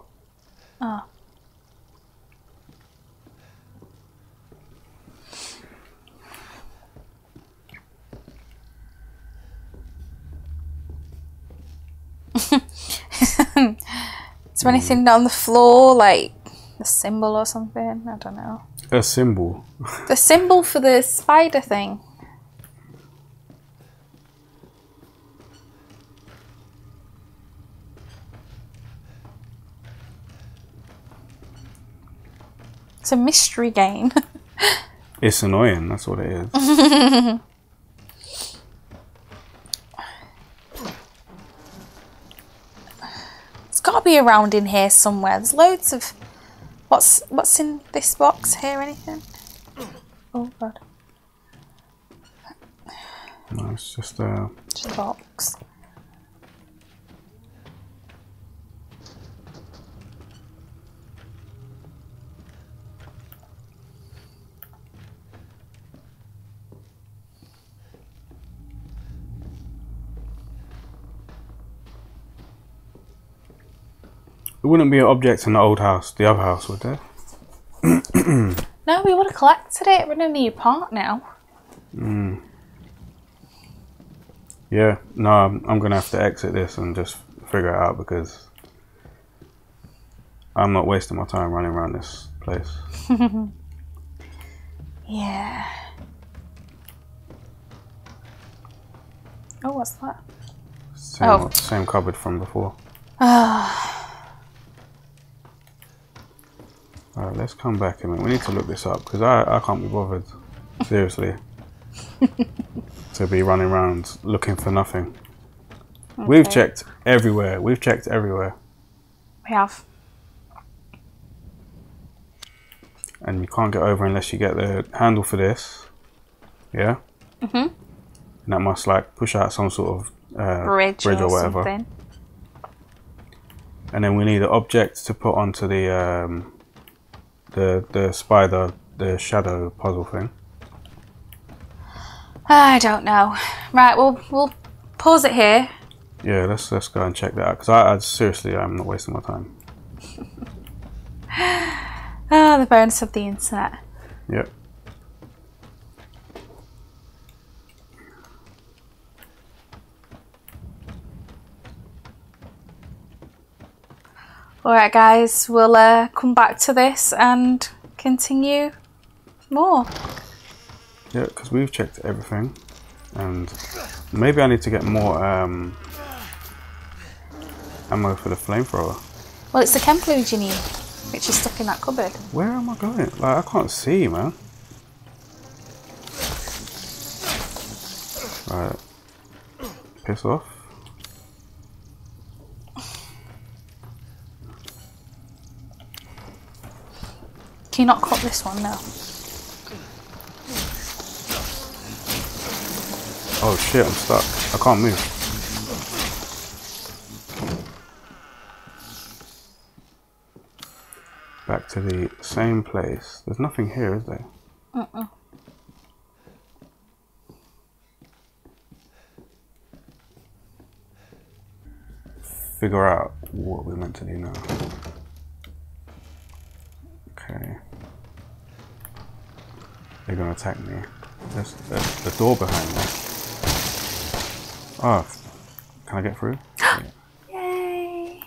Oh. Is there anything on the floor, like the symbol or something? I don't know. A symbol. The symbol for the spider thing. It's a mystery game. It's annoying, that's what it is. Gotta be around in here somewhere. There's loads of what's in this box here, anything? Oh god. No, it's just a box. There wouldn't be an object in the old house, the other house, would there? No, we would have collected it. We're in a new part now. Mm. Yeah, no, I'm going to have to exit this and just figure it out because I'm not wasting my time running around this place. Yeah. Oh, what's that? Same cupboard from before. Alright, let's come back a minute. We need to look this up because I can't be bothered. Seriously. To be running around looking for nothing. Okay. We've checked everywhere. We've checked everywhere. We have. And you can't get over unless you get the handle for this. Yeah? Mm-hmm. And that must like push out some sort of bridge or whatever. Something. And then we need an object to put onto the spider, the shadow puzzle thing. I don't know. Right, we'll pause it here. Yeah, let's go and check that out because I seriously I'm not wasting my time. Oh, the bonus of the internet. Yep. All right, guys, we'll come back to this and continue more. Yeah, because we've checked everything, and maybe I need to get more ammo for the flamethrower. Well, it's the chem fluid you need, which is stuck in that cupboard. Where am I going? Like, I can't see, man. Right, piss off. Can you not cut this one now? Oh shit, I'm stuck. I can't move. Back to the same place. There's nothing here, is there? Uh-uh. Figure out what we're meant to do now. Okay. They're gonna attack me. There's the door behind me. Oh, can I get through? Yeah. Yay!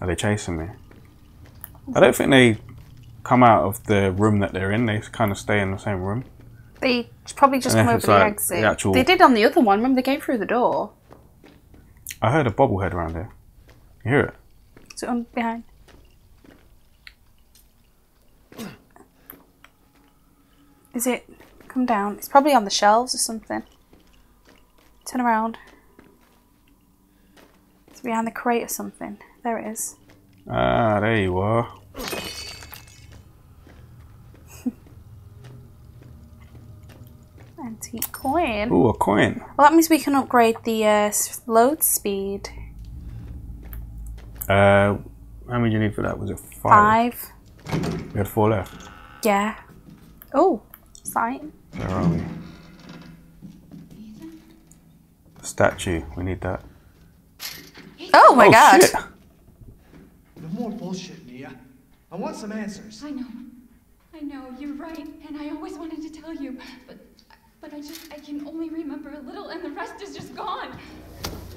Are they chasing me? I don't think they come out of the room that they're in. They kind of stay in the same room. They probably just come over the exit. They did on the other one. Remember, they came through the door. I heard a bobblehead around here. You hear it? Is it on behind? Is it? Come down. It's probably on the shelves or something. Turn around. It's behind the crate or something. There it is. Ah, there you are. Antique coin. Ooh, a coin. Well, that means we can upgrade the load speed. How many do you need for that? Was it 5? 5. We had 4 left. Yeah. Oh, sign. Where are we? Statue, we need that. Oh my god! Shit. No more bullshit, Mia. I want some answers. I know, you're right, and I always wanted to tell you, but I can only remember a little, and the rest is just gone.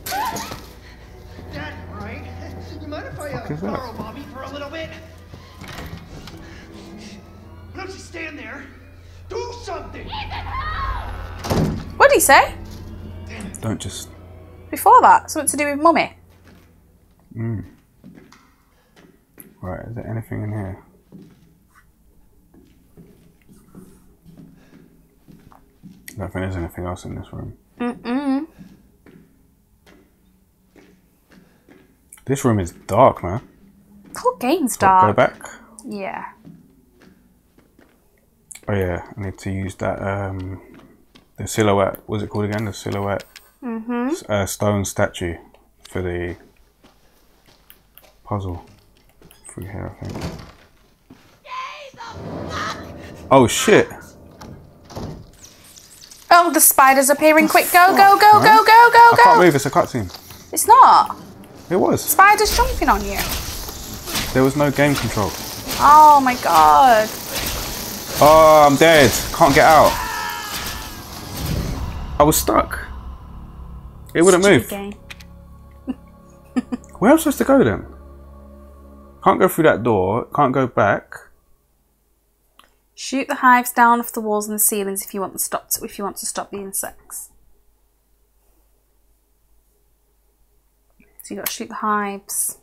Dad, right? You mind if I borrow Bobby for a little bit? Why don't you stand there? Do something! What'd he say? Don't just... Before that, something to do with mummy. Mm. Right, is there anything in here? I don't think there's anything else in this room. Mm-mm. This room is dark, man. The whole game's dark. Go back? Yeah. Oh yeah, I need to use that, the silhouette, what's it called again? The silhouette. Mm-hmm. Stone statue for the puzzle through here, I think. Oh shit! Oh, the spider's appearing! Quick, go! I can't move. It's a cutscene. It's not. It was. Spider's jumping on you. There was no game control. Oh my god! Oh, I'm dead. Can't get out. I was stuck. It wouldn't move. Where am I supposed to go then? Can't go through that door. Can't go back. Shoot the hives down off the walls and the ceilings if you want to stop the insects. So you got to shoot the hives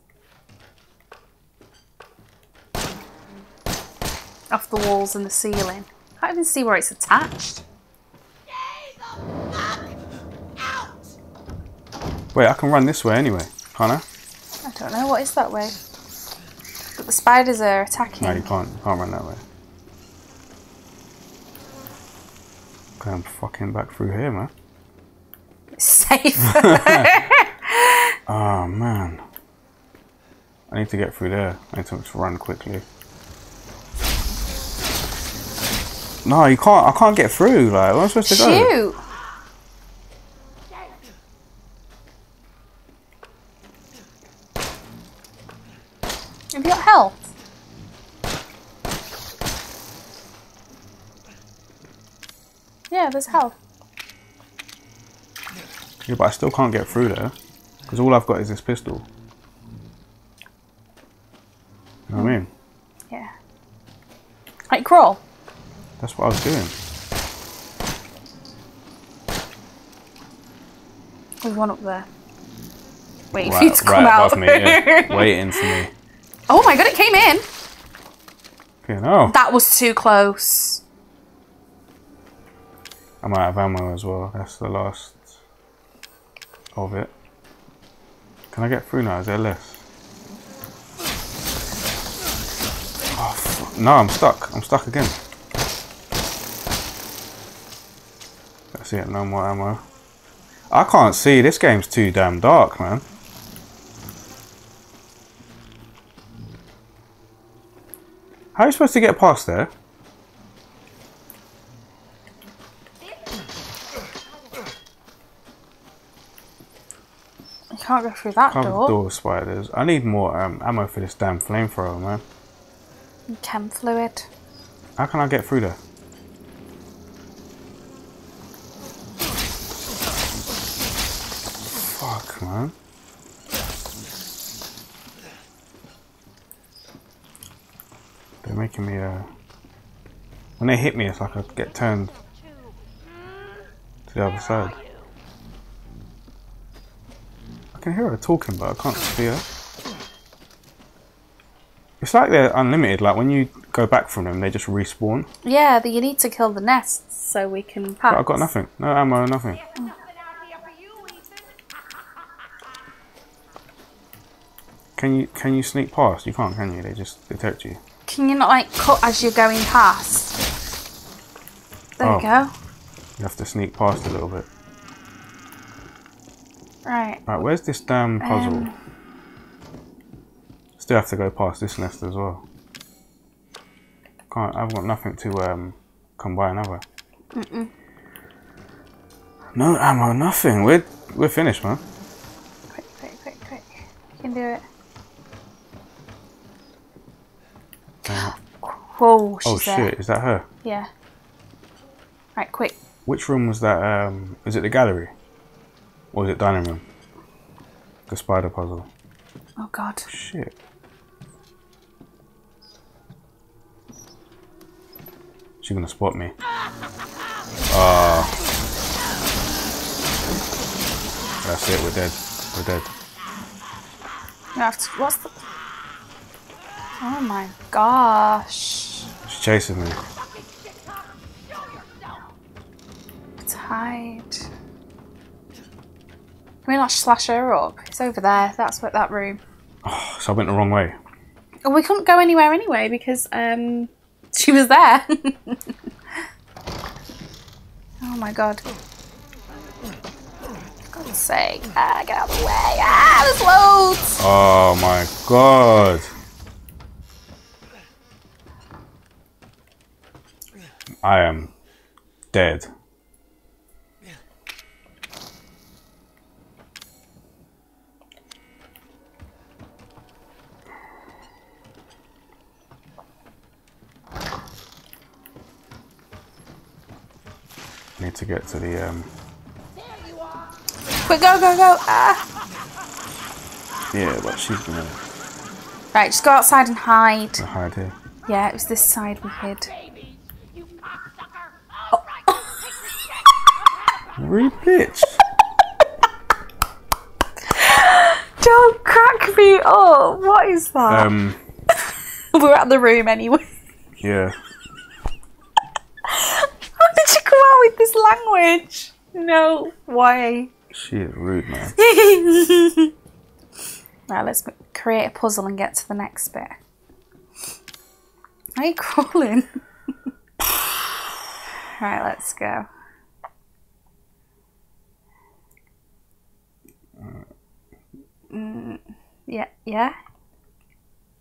off the walls and the ceiling. I can't even see where it's attached. Stay the fuck out! Wait, I can run this way anyway, can't I? I don't know, what is that way? But the spiders are attacking. No, you can't run that way. Okay, I'm fucking back through here, man. It's safe. Oh, man. I need to get through there. I need to just run quickly. No, you can't. I can't get through. Like, where am I supposed to go? Shoot! Have you got health? Yeah, there's health. Yeah, but I still can't get through there because all I've got is this pistol. You know what I mean? Yeah. Like crawl. That's what I was doing. There's one up there. Waiting for you to come out. Above me, yeah. Waiting for me. Oh my god, it came in! Okay, no. That was too close. I'm out of ammo as well. That's the last of it. Can I get through now? Is there less? Oh, fuck. No, I'm stuck. I'm stuck again. That's it, no more ammo. I can't see, this game's too damn dark, man. How are you supposed to get past there? You can't go through that door. Door spiders. I need more ammo for this damn flamethrower, man. And chem fluid. How can I get through there? Man. They're making me when they hit me, it's like I get turned to the other side. I can hear her talking, but I can't see her. It's like they're unlimited. Like when you go back from them, they just respawn. Yeah, you need to kill the nests so we can pass. But I've got nothing. No ammo, nothing. Oh. Can you sneak past? You can't, can you? They just detect you. Can you not like cut as you're going past? There you go. You have to sneak past a little bit. Right. Right, where's this damn puzzle? Still have to go past this nest as well. Can't. I've got nothing to combine, have I? Mm-mm. No ammo, nothing. We're finished, man. Quick, quick, quick, quick. You can do it. Whoa, she's there. Shit, is that her? Yeah. Right, quick. Which room was that? Is it the gallery? Or is it dining room? The spider puzzle. Oh, God. Shit. She's going to spot me. That's it, we're dead. We're dead. You have to, what's the... Oh my gosh. She's chasing me. Let's hide. Can we not slash her up? It's over there. That's what that room. Oh, so I went the wrong way. We couldn't go anywhere anyway because she was there. Oh my god. For God's sake. Get out of the way. There's loads. Oh my god. I am dead. Need to get to the Quick, go, go, go! Ah. Yeah, but she's gonna Right, just go outside and hide. I hide here. Yeah, it was this side we hid. Rude bitch. Don't crack me up. What is that? We're at the room anyway. Yeah. How did you come out with this language? No way. She is rude, man. Right, let's create a puzzle and get to the next bit. Are you crawling? Right, let's go. Yeah, yeah.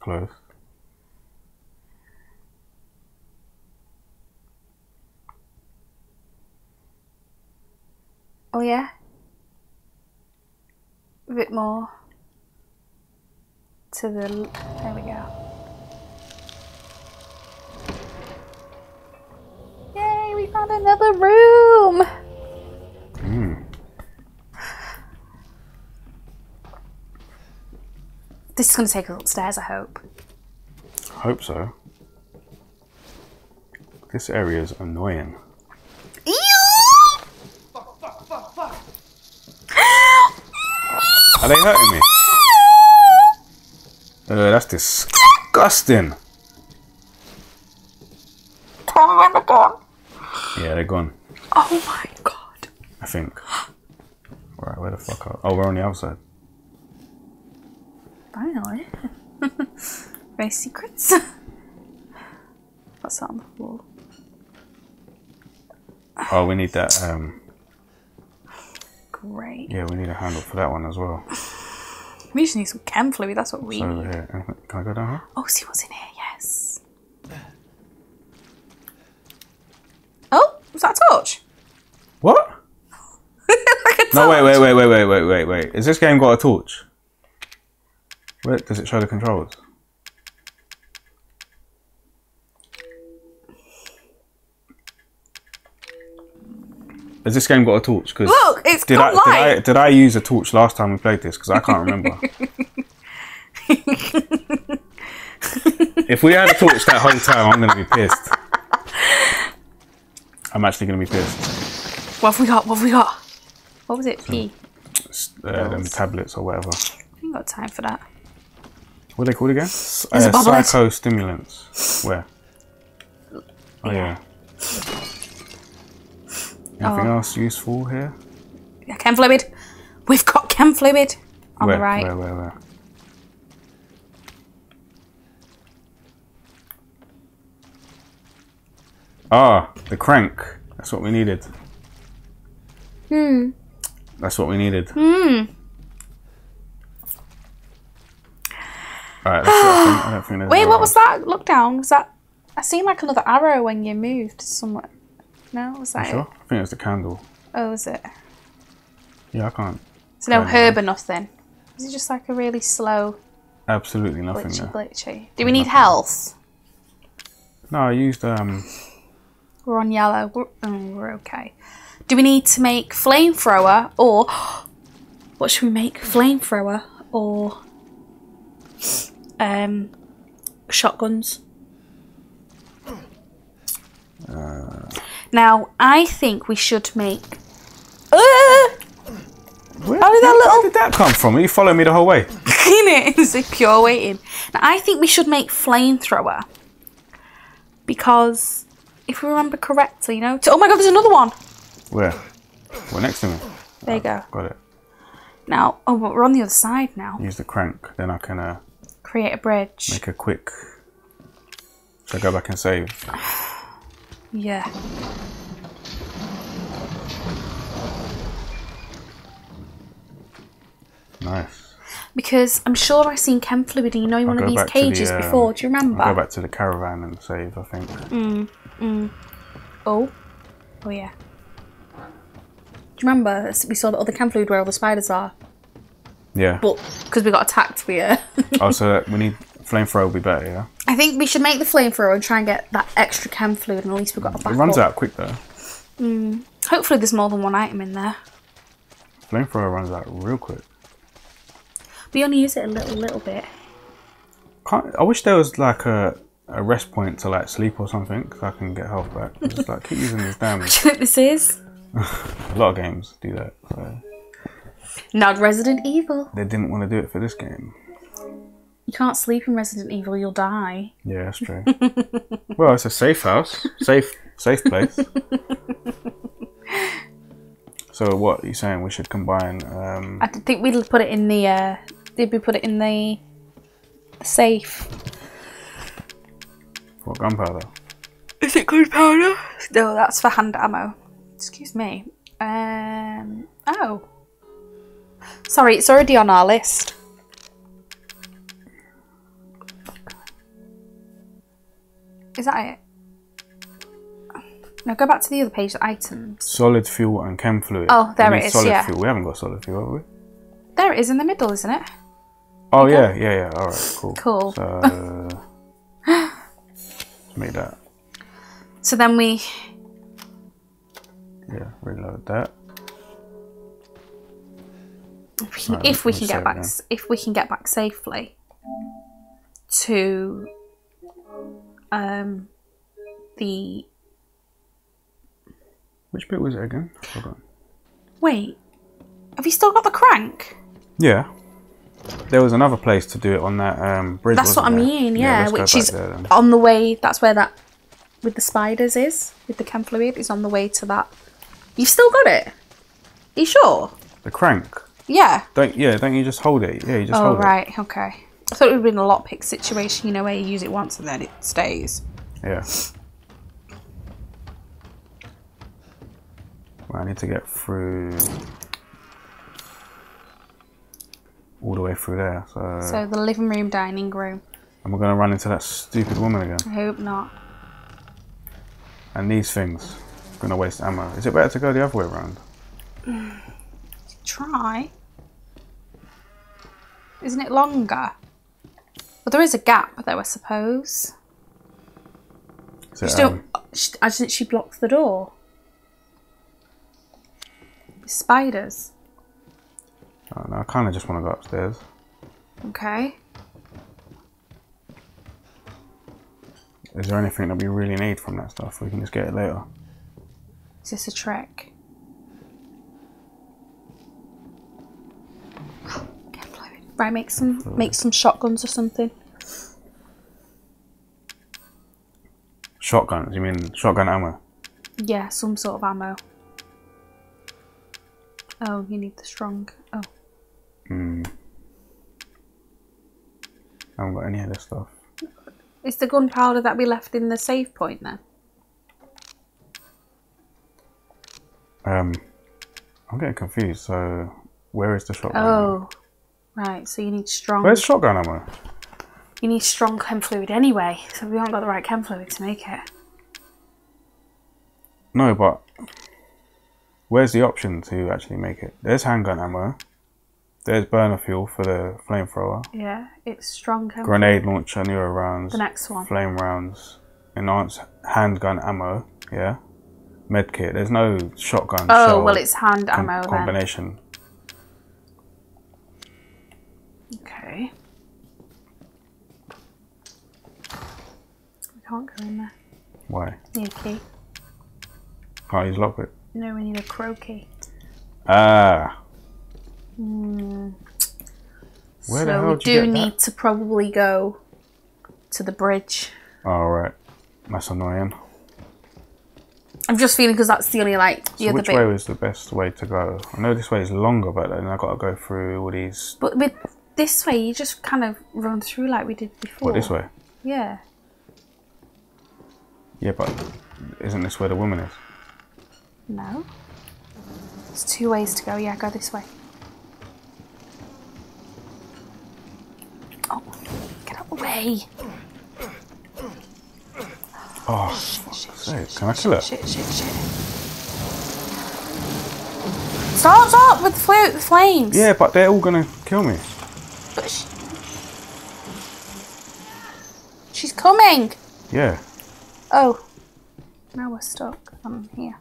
Close. Oh yeah. A bit more. To the... there we go. Yay, we found another room! This is going to take us upstairs, I hope. I hope so. This area is annoying. Ew! Fuck, fuck, fuck, fuck. Are they hurting me? That's disgusting. Yeah, they're gone. Oh my god. I think. Right, where the fuck are... oh, we're on the outside. Finally. Very secrets. What's that on the floor? Oh, we need that, great. Yeah, we need a handle for that one as well. We just need some chem fluid, that's what we need. Over here. Can I go down here? Oh, see what's in here, yes. Oh, was that a torch? What? Like a torch. No, wait. Has this game got a torch? Where does it show the controls? Has this game got a torch? Cause look, it's got light. Did I use a torch last time we played this? Because I can't remember. If we had a torch that whole time, I'm going to be pissed. I'm actually going to be pissed. What have we got? What have we got? What was it? P. Them tablets or whatever. I ain't got time for that. What are they called again? Psychostimulants. Where? Oh yeah. Anything else useful here? Yeah, chem fluid. We've got chem fluid. On the right. Where? Ah, the crank. That's what we needed. Hmm. That's what we needed. Hmm. Alright, that's it. Wait, what was that? Look down. Was that? I seen like another arrow when you moved somewhere. No, was that? Sure? I think it was the candle. Oh, was it? Yeah, I can't. So no herb or nothing. Is it just like a really slow? Absolutely nothing. Glitchy. Do we need health? No, I used We're on yellow. We're okay. Do we need to make flamethrower or? What should we make? Flamethrower or? Shotguns. Now I think we should make. Where did that come from? You followed me the whole way. In it is like pure waiting. Now I think we should make flamethrower because if we remember correctly, you know. Oh my god, there's another one. Where? Well, next to me. There you go. Got it. Now, oh, but we're on the other side now. Use the crank, then I can create a bridge. Make a quick. Should I go back and save? Yeah. Nice. Because I'm sure I've seen chem fluid in one of these cages before. Do you remember? I'll go back to the caravan and save, I think. Oh. Oh yeah. Do you remember we saw the other chem fluid where all the spiders are? Yeah. But because we got attacked, we oh, so we need flamethrower will be better, yeah. I think we should make the flamethrower and try and get that extra chem fluid, and at least we've got a backup. It runs out quick though. Hopefully, there's more than one item in there. Flamethrower runs out real quick. We only use it a little bit. I wish there was like a rest point to like sleep or something, so I can get health back. Just like keep using this damage. Do you think this is? A lot of games do that. So. Not Resident Evil. They didn't want to do it for this game. You can't sleep in Resident Evil; you'll die. Yeah, that's true. Well, it's a safe house, safe place. So, what are you saying? We should combine. I think we'd put it in the. Did we put it in the safe? What, gunpowder? Is it gunpowder? No, that's for hand ammo. Excuse me. Oh. Sorry, it's already on our list. Is that it? Now go back to the other page, the items. Solid fuel and chem fluid. Oh, there it is, solid fuel. We haven't got solid fuel, have we? There it is in the middle, isn't it? Oh, yeah, yeah, yeah. All right, cool. Cool. So, let's make that. So then we... Yeah, reload that. If we can get back, if we can get back safely to the which bit was it again? Hold on. Wait, have you still got the crank? Yeah, there was another place to do it on that bridge. That's what I mean. Yeah, which is on the way. That's where that with the spiders is with the chem fluid is on the way to that. You've still got it. Are you sure? The crank. Yeah. Don't you just hold it? Yeah, you just hold it. Oh, right, okay. I thought it would have been a lockpick situation, you know, where you use it once and then it stays. Yeah. Well, I need to get through... all the way through there, so... So, the living room, dining room. And we're going to run into that stupid woman again. I hope not. And these things. I'm going to waste ammo. Is it better to go the other way around? Try. Isn't it longer? Well, there is a gap though, I suppose. So, I think she blocked the door. Spiders. I don't know, I kind of just want to go upstairs. Okay. Is there anything that we really need from that stuff? We can just get it later. Is this a trick? Right, make some shotguns or something. Shotguns? You mean shotgun ammo? Yeah, some sort of ammo. Oh, you need the strong. Oh. Hmm. I haven't got any of this stuff. Is the gunpowder that we left in the save point then? I'm getting confused. So, where is the shotgun? Oh. Right, so you need strong... Where's shotgun ammo? You need strong chem fluid anyway, so we haven't got the right chem fluid to make it. No, but... Where's the option to actually make it? There's handgun ammo. There's burner fuel for the flamethrower. Yeah, it's strong chem grenade launcher, neuro rounds. The next one. Flame rounds. Enhanced handgun ammo, yeah. Medkit. There's no shotgun. Oh, well, it's hand ammo combination. Then. Okay. We can't go in there. Why? Need a key. Can't use lockpick. No, we need a crow key. Ah. Mm. Where the hell did you get that? So we do need to probably go to the bridge. All right. That's annoying. I'm just feeling because that's the only like the other bit. Which way was the best way to go? I know this way is longer, but then I got to go through all these. But with this way, you just kind of run through like we did before. What, this way? Yeah. Yeah, but isn't this where the woman is? No. There's two ways to go. Yeah, go this way. Oh, get out of the way. Oh, fuck's sake. Can I kill it? Shit, shit, shit. Stop with the flames. Yeah, but they're all going to kill me. But she's coming! Yeah. Oh. Now we're stuck on here.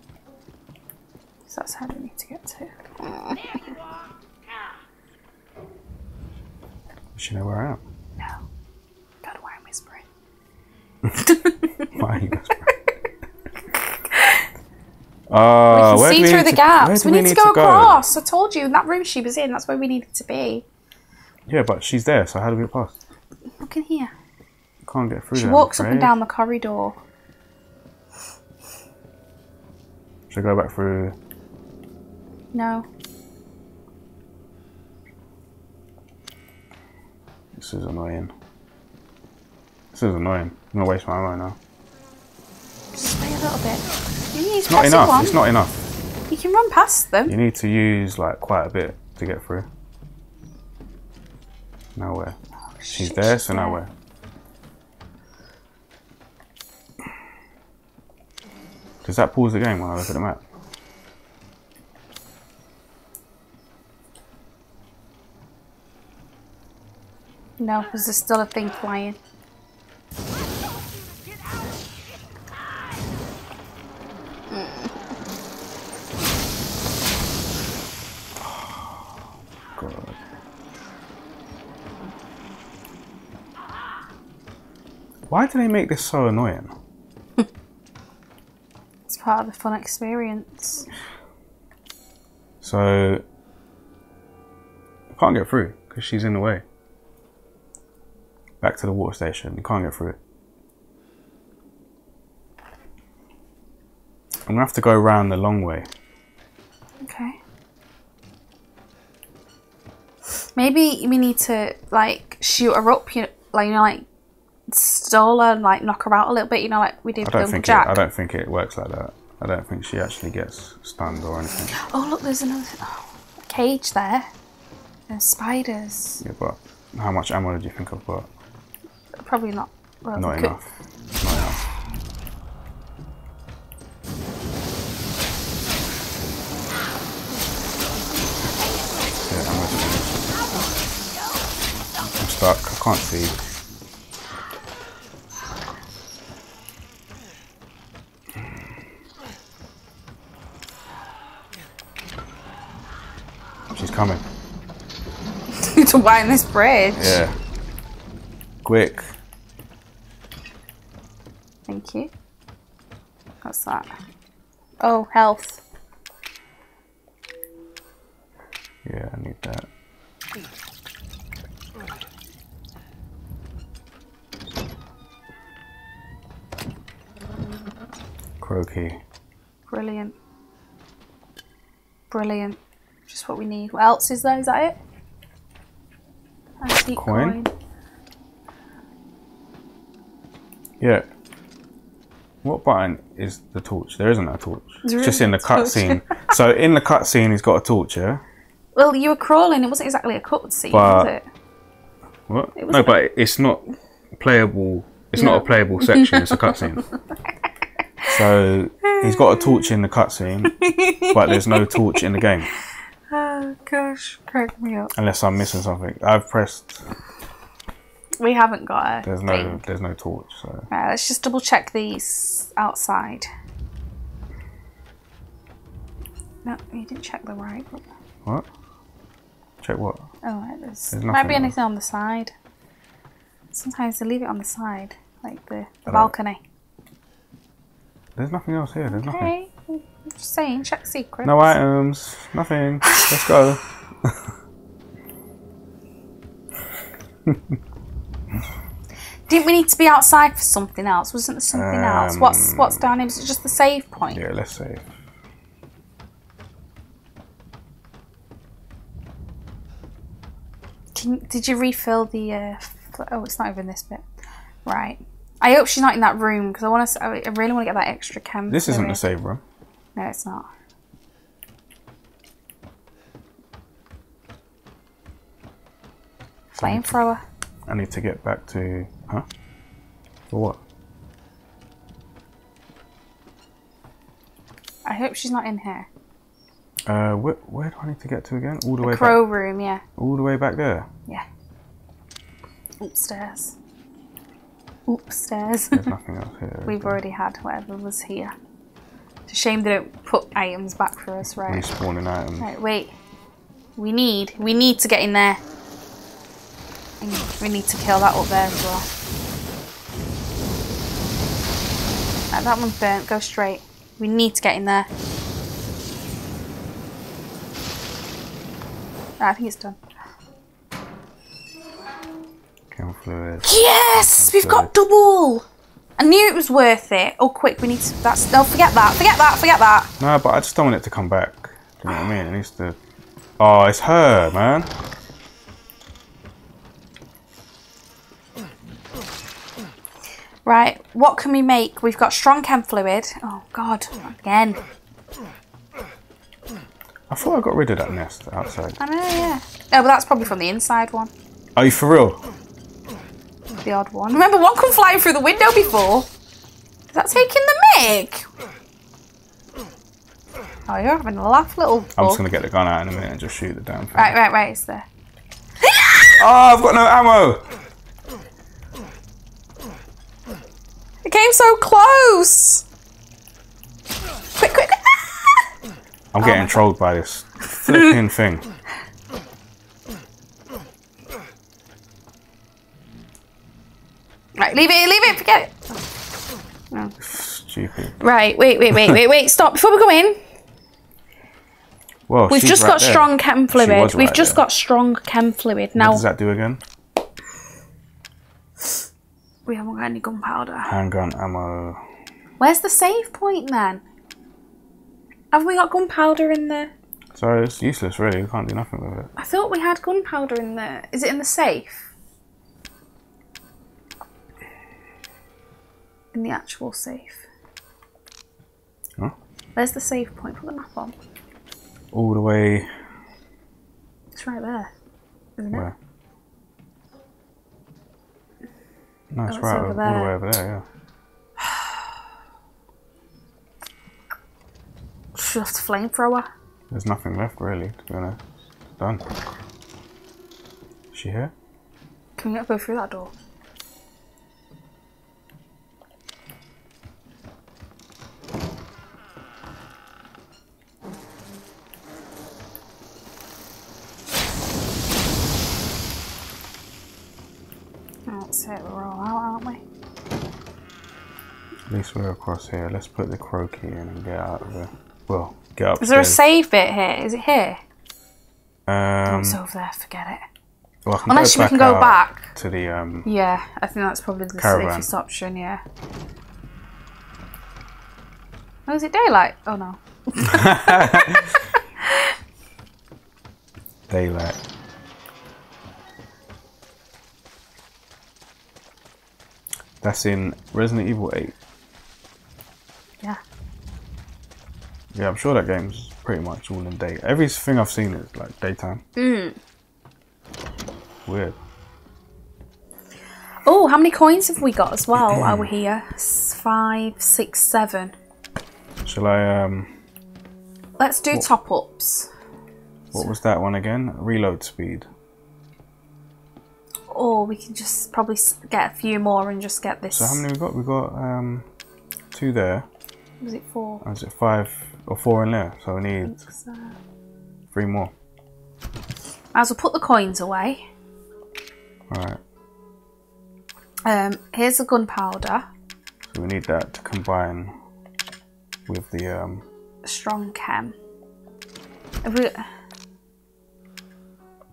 So that's how we need to get to. Does she know where I am? No. Fine. We can see through the gaps. We need to go across. I told you, in that room she was in, that's where we needed to be. Yeah, but she's there, so how do we get past? Look in here. Can't get through there. She walks up and down the corridor. Should I go back through? No. This is annoying. This is annoying. I'm gonna waste my ammo now. Just wait a little bit. You can use passive one. It's not enough. You can run past them. You need to use like quite a bit to get through. Nowhere. Oh, she's there, so nowhere. Does that pause the game when I look at the map? No, because there's still a thing flying. Oh, God. Why do they make this so annoying? It's part of the fun experience. So, I can't get through because she's in the way. Back to the water station. You can't get through it. I'm gonna have to go around the long way. Okay. Maybe we need to like shoot her up, like stall her, like knock her out a little bit, like we did with Jack. I don't think it works like that. I don't think she actually gets stunned or anything. Oh look, there's another cage there. There's spiders. Yeah, but how much ammo did you think I've got? Probably not. Well, not enough. Not enough. Yeah, I'm stuck. I can't see. She's coming. To wind this bridge. Yeah. Quick. Thank you. What's that? Oh, health. Yeah, I need that. Croaky. Brilliant. Brilliant. Just what we need. What else is there? Is that it? Antique coin. Yeah. What button is the torch? There isn't a torch. It's just in the cutscene. So in the cutscene, he's got a torch, yeah? Well, you were crawling. It wasn't exactly a cutscene, was it? What? It no, but it's not playable. It's not a playable section. It's a cutscene. So he's got a torch in the cutscene, but there's no torch in the game. Oh gosh, crack me up. Unless I'm missing something. I've pressed. We haven't got a thing. There's no torch. So. Right, let's just double check these outside. No, you didn't check the right. What? Check what? Oh, right, there's might be anything on the side. Sometimes they leave it on the side, like the balcony. There's nothing else here. There's nothing. I'm just saying, check secrets. No items, nothing. Let's go. Didn't we need to be outside for something else? Wasn't there something else? What's down here? Is it just the save point? Yeah, let's save. Did you refill the... oh, it's not even this bit. Right. I hope she's not in that room because I want to. I really want to get that extra chem. This isn't the save room. No, it's not. Flamethrower. I need to get back to... Huh? For what? I hope she's not in here. Where do I need to get to again? All the way back? The crow room, yeah. All the way back there? Yeah. Upstairs. Upstairs. There's nothing else here. We've already had whatever was here. It's a shame they don't put items back for us, right? Respawning items. Right, wait. We need to get in there. And we need to kill that up there as well. Right, that one's burnt. Go straight. We need to get in there. Right, I think it's done. Chemical fluid. Yes! Chemical fluid. Got double! I knew it was worth it. Oh, quick, we need to... That's, no, forget that. Forget that. Forget that. No, but I just don't want it to come back. Do you know what I mean? It needs to... Oh, it's her, man. Right, what can we make? We've got strong chem fluid. Oh, God. Again. I thought I got rid of that nest outside. I know, yeah. No, but that's probably from the inside one. Are you for real? The odd one. Remember, one come flying through the window before. Is that taking the mic? Oh, you're having a laugh, little bug. I'm just going to get the gun out in a minute and just shoot the damn thing. Right, right, right, it's there. Oh, I've got no ammo! It came so close! Quick, quick, quick! I'm getting trolled by this flipping thing. Right, leave it, forget it! No. Stupid. Right, wait, stop. Before we go in... Well, we've just got strong chem fluid. We've just got strong chem fluid. Now, what does that do again? We haven't got any gunpowder. Handgun ammo. Where's the save point then? Have we got gunpowder in there? So it's useless really, we can't do nothing with it. I thought we had gunpowder in there. Is it in the safe? In the actual safe. Huh? Where's the save point? Put the map on. All the way... It's right there, isn't Where? It? No, it's right over all the way over there, yeah. Just flamethrower. There's nothing left, really, to be honest. It's done. Is she here? Can we not go through that door? We're all out, aren't we? At least we're across here. Let's put the crow key in and get out of there. Well, get up. Is there a save bit here? Is it here? Oh, it's over there. Forget it. Well, unless we can go back to the yeah, I think that's probably the safest option. Yeah. Oh, is it daylight? Oh no. Daylight. That's in Resident Evil 8. Yeah. Yeah, I'm sure that game's pretty much all in day. Everything I've seen is like daytime. Mm. Weird. Oh, how many coins have we got as well? Are we here? 5, 6, 7. Shall I? Let's do top ups. What was that one again? Reload speed. Or we can just probably get a few more and just get this. So how many we got? We got 2 there. Was it 4? Or was it 5 or 4 in there? So we need 3 more. As we'll put the coins away. All right. Here's the gunpowder. So we need that to combine with the strong chem.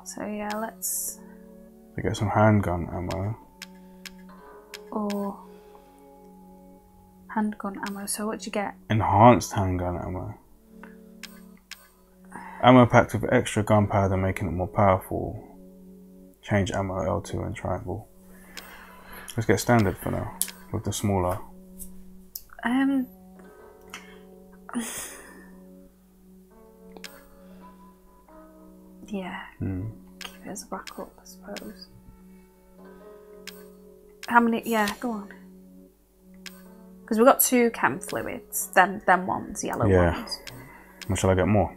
So yeah, let's. We get some handgun ammo. Oh. Handgun ammo. So what do you get? Enhanced handgun ammo. Ammo packed with extra gunpowder, making it more powerful. Change ammo L2 and triangle. Let's get standard for now. With the smaller. Yeah. Mm. As a backup, I suppose. How many? Yeah, go on. Because we've got 2 chem fluids, then one's yellow ones. Yeah. Shall I get more?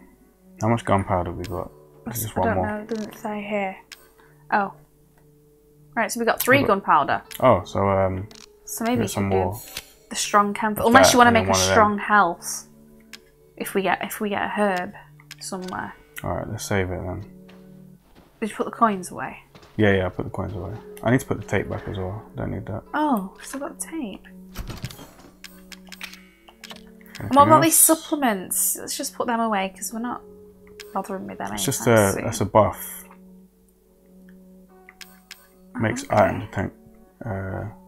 How much gunpowder have we got? Is this one more? I don't know. It doesn't say here. Oh. Right, so we got 3 gunpowder. Oh, so so maybe some more. The strong chem. Unless you want to make a strong health. If we get a herb somewhere. All right, let's save it then. Did you put the coins away? Yeah, yeah, I put the coins away. I need to put the tape back as well. Don't need that. Oh, still got the tape. What about these supplements? Let's just put them away because we're not bothering with them anymore. It's just a, that's a buff. Makes iron, I think.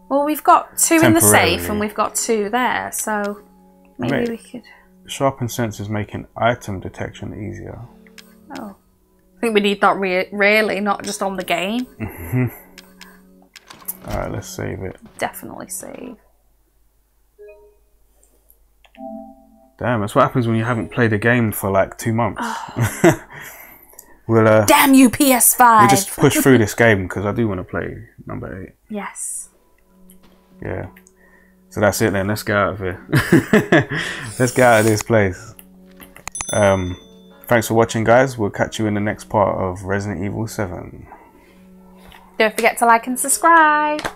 Well, we've got two in the safe and we've got two there, so maybe we could... Sharpen sensors making item detection easier. Oh. I think we need that really, not just on the game. Alright, let's save it. Definitely save. Damn, that's what happens when you haven't played a game for like 2 months. Oh. We'll, damn you, PS5! We'll just push through this game because I do want to play number 8. Yes. Yeah. So that's it then, let's get out of here. Let's get out of this place. Thanks for watching, guys. We'll catch you in the next part of Resident Evil 7. Don't forget to like and subscribe.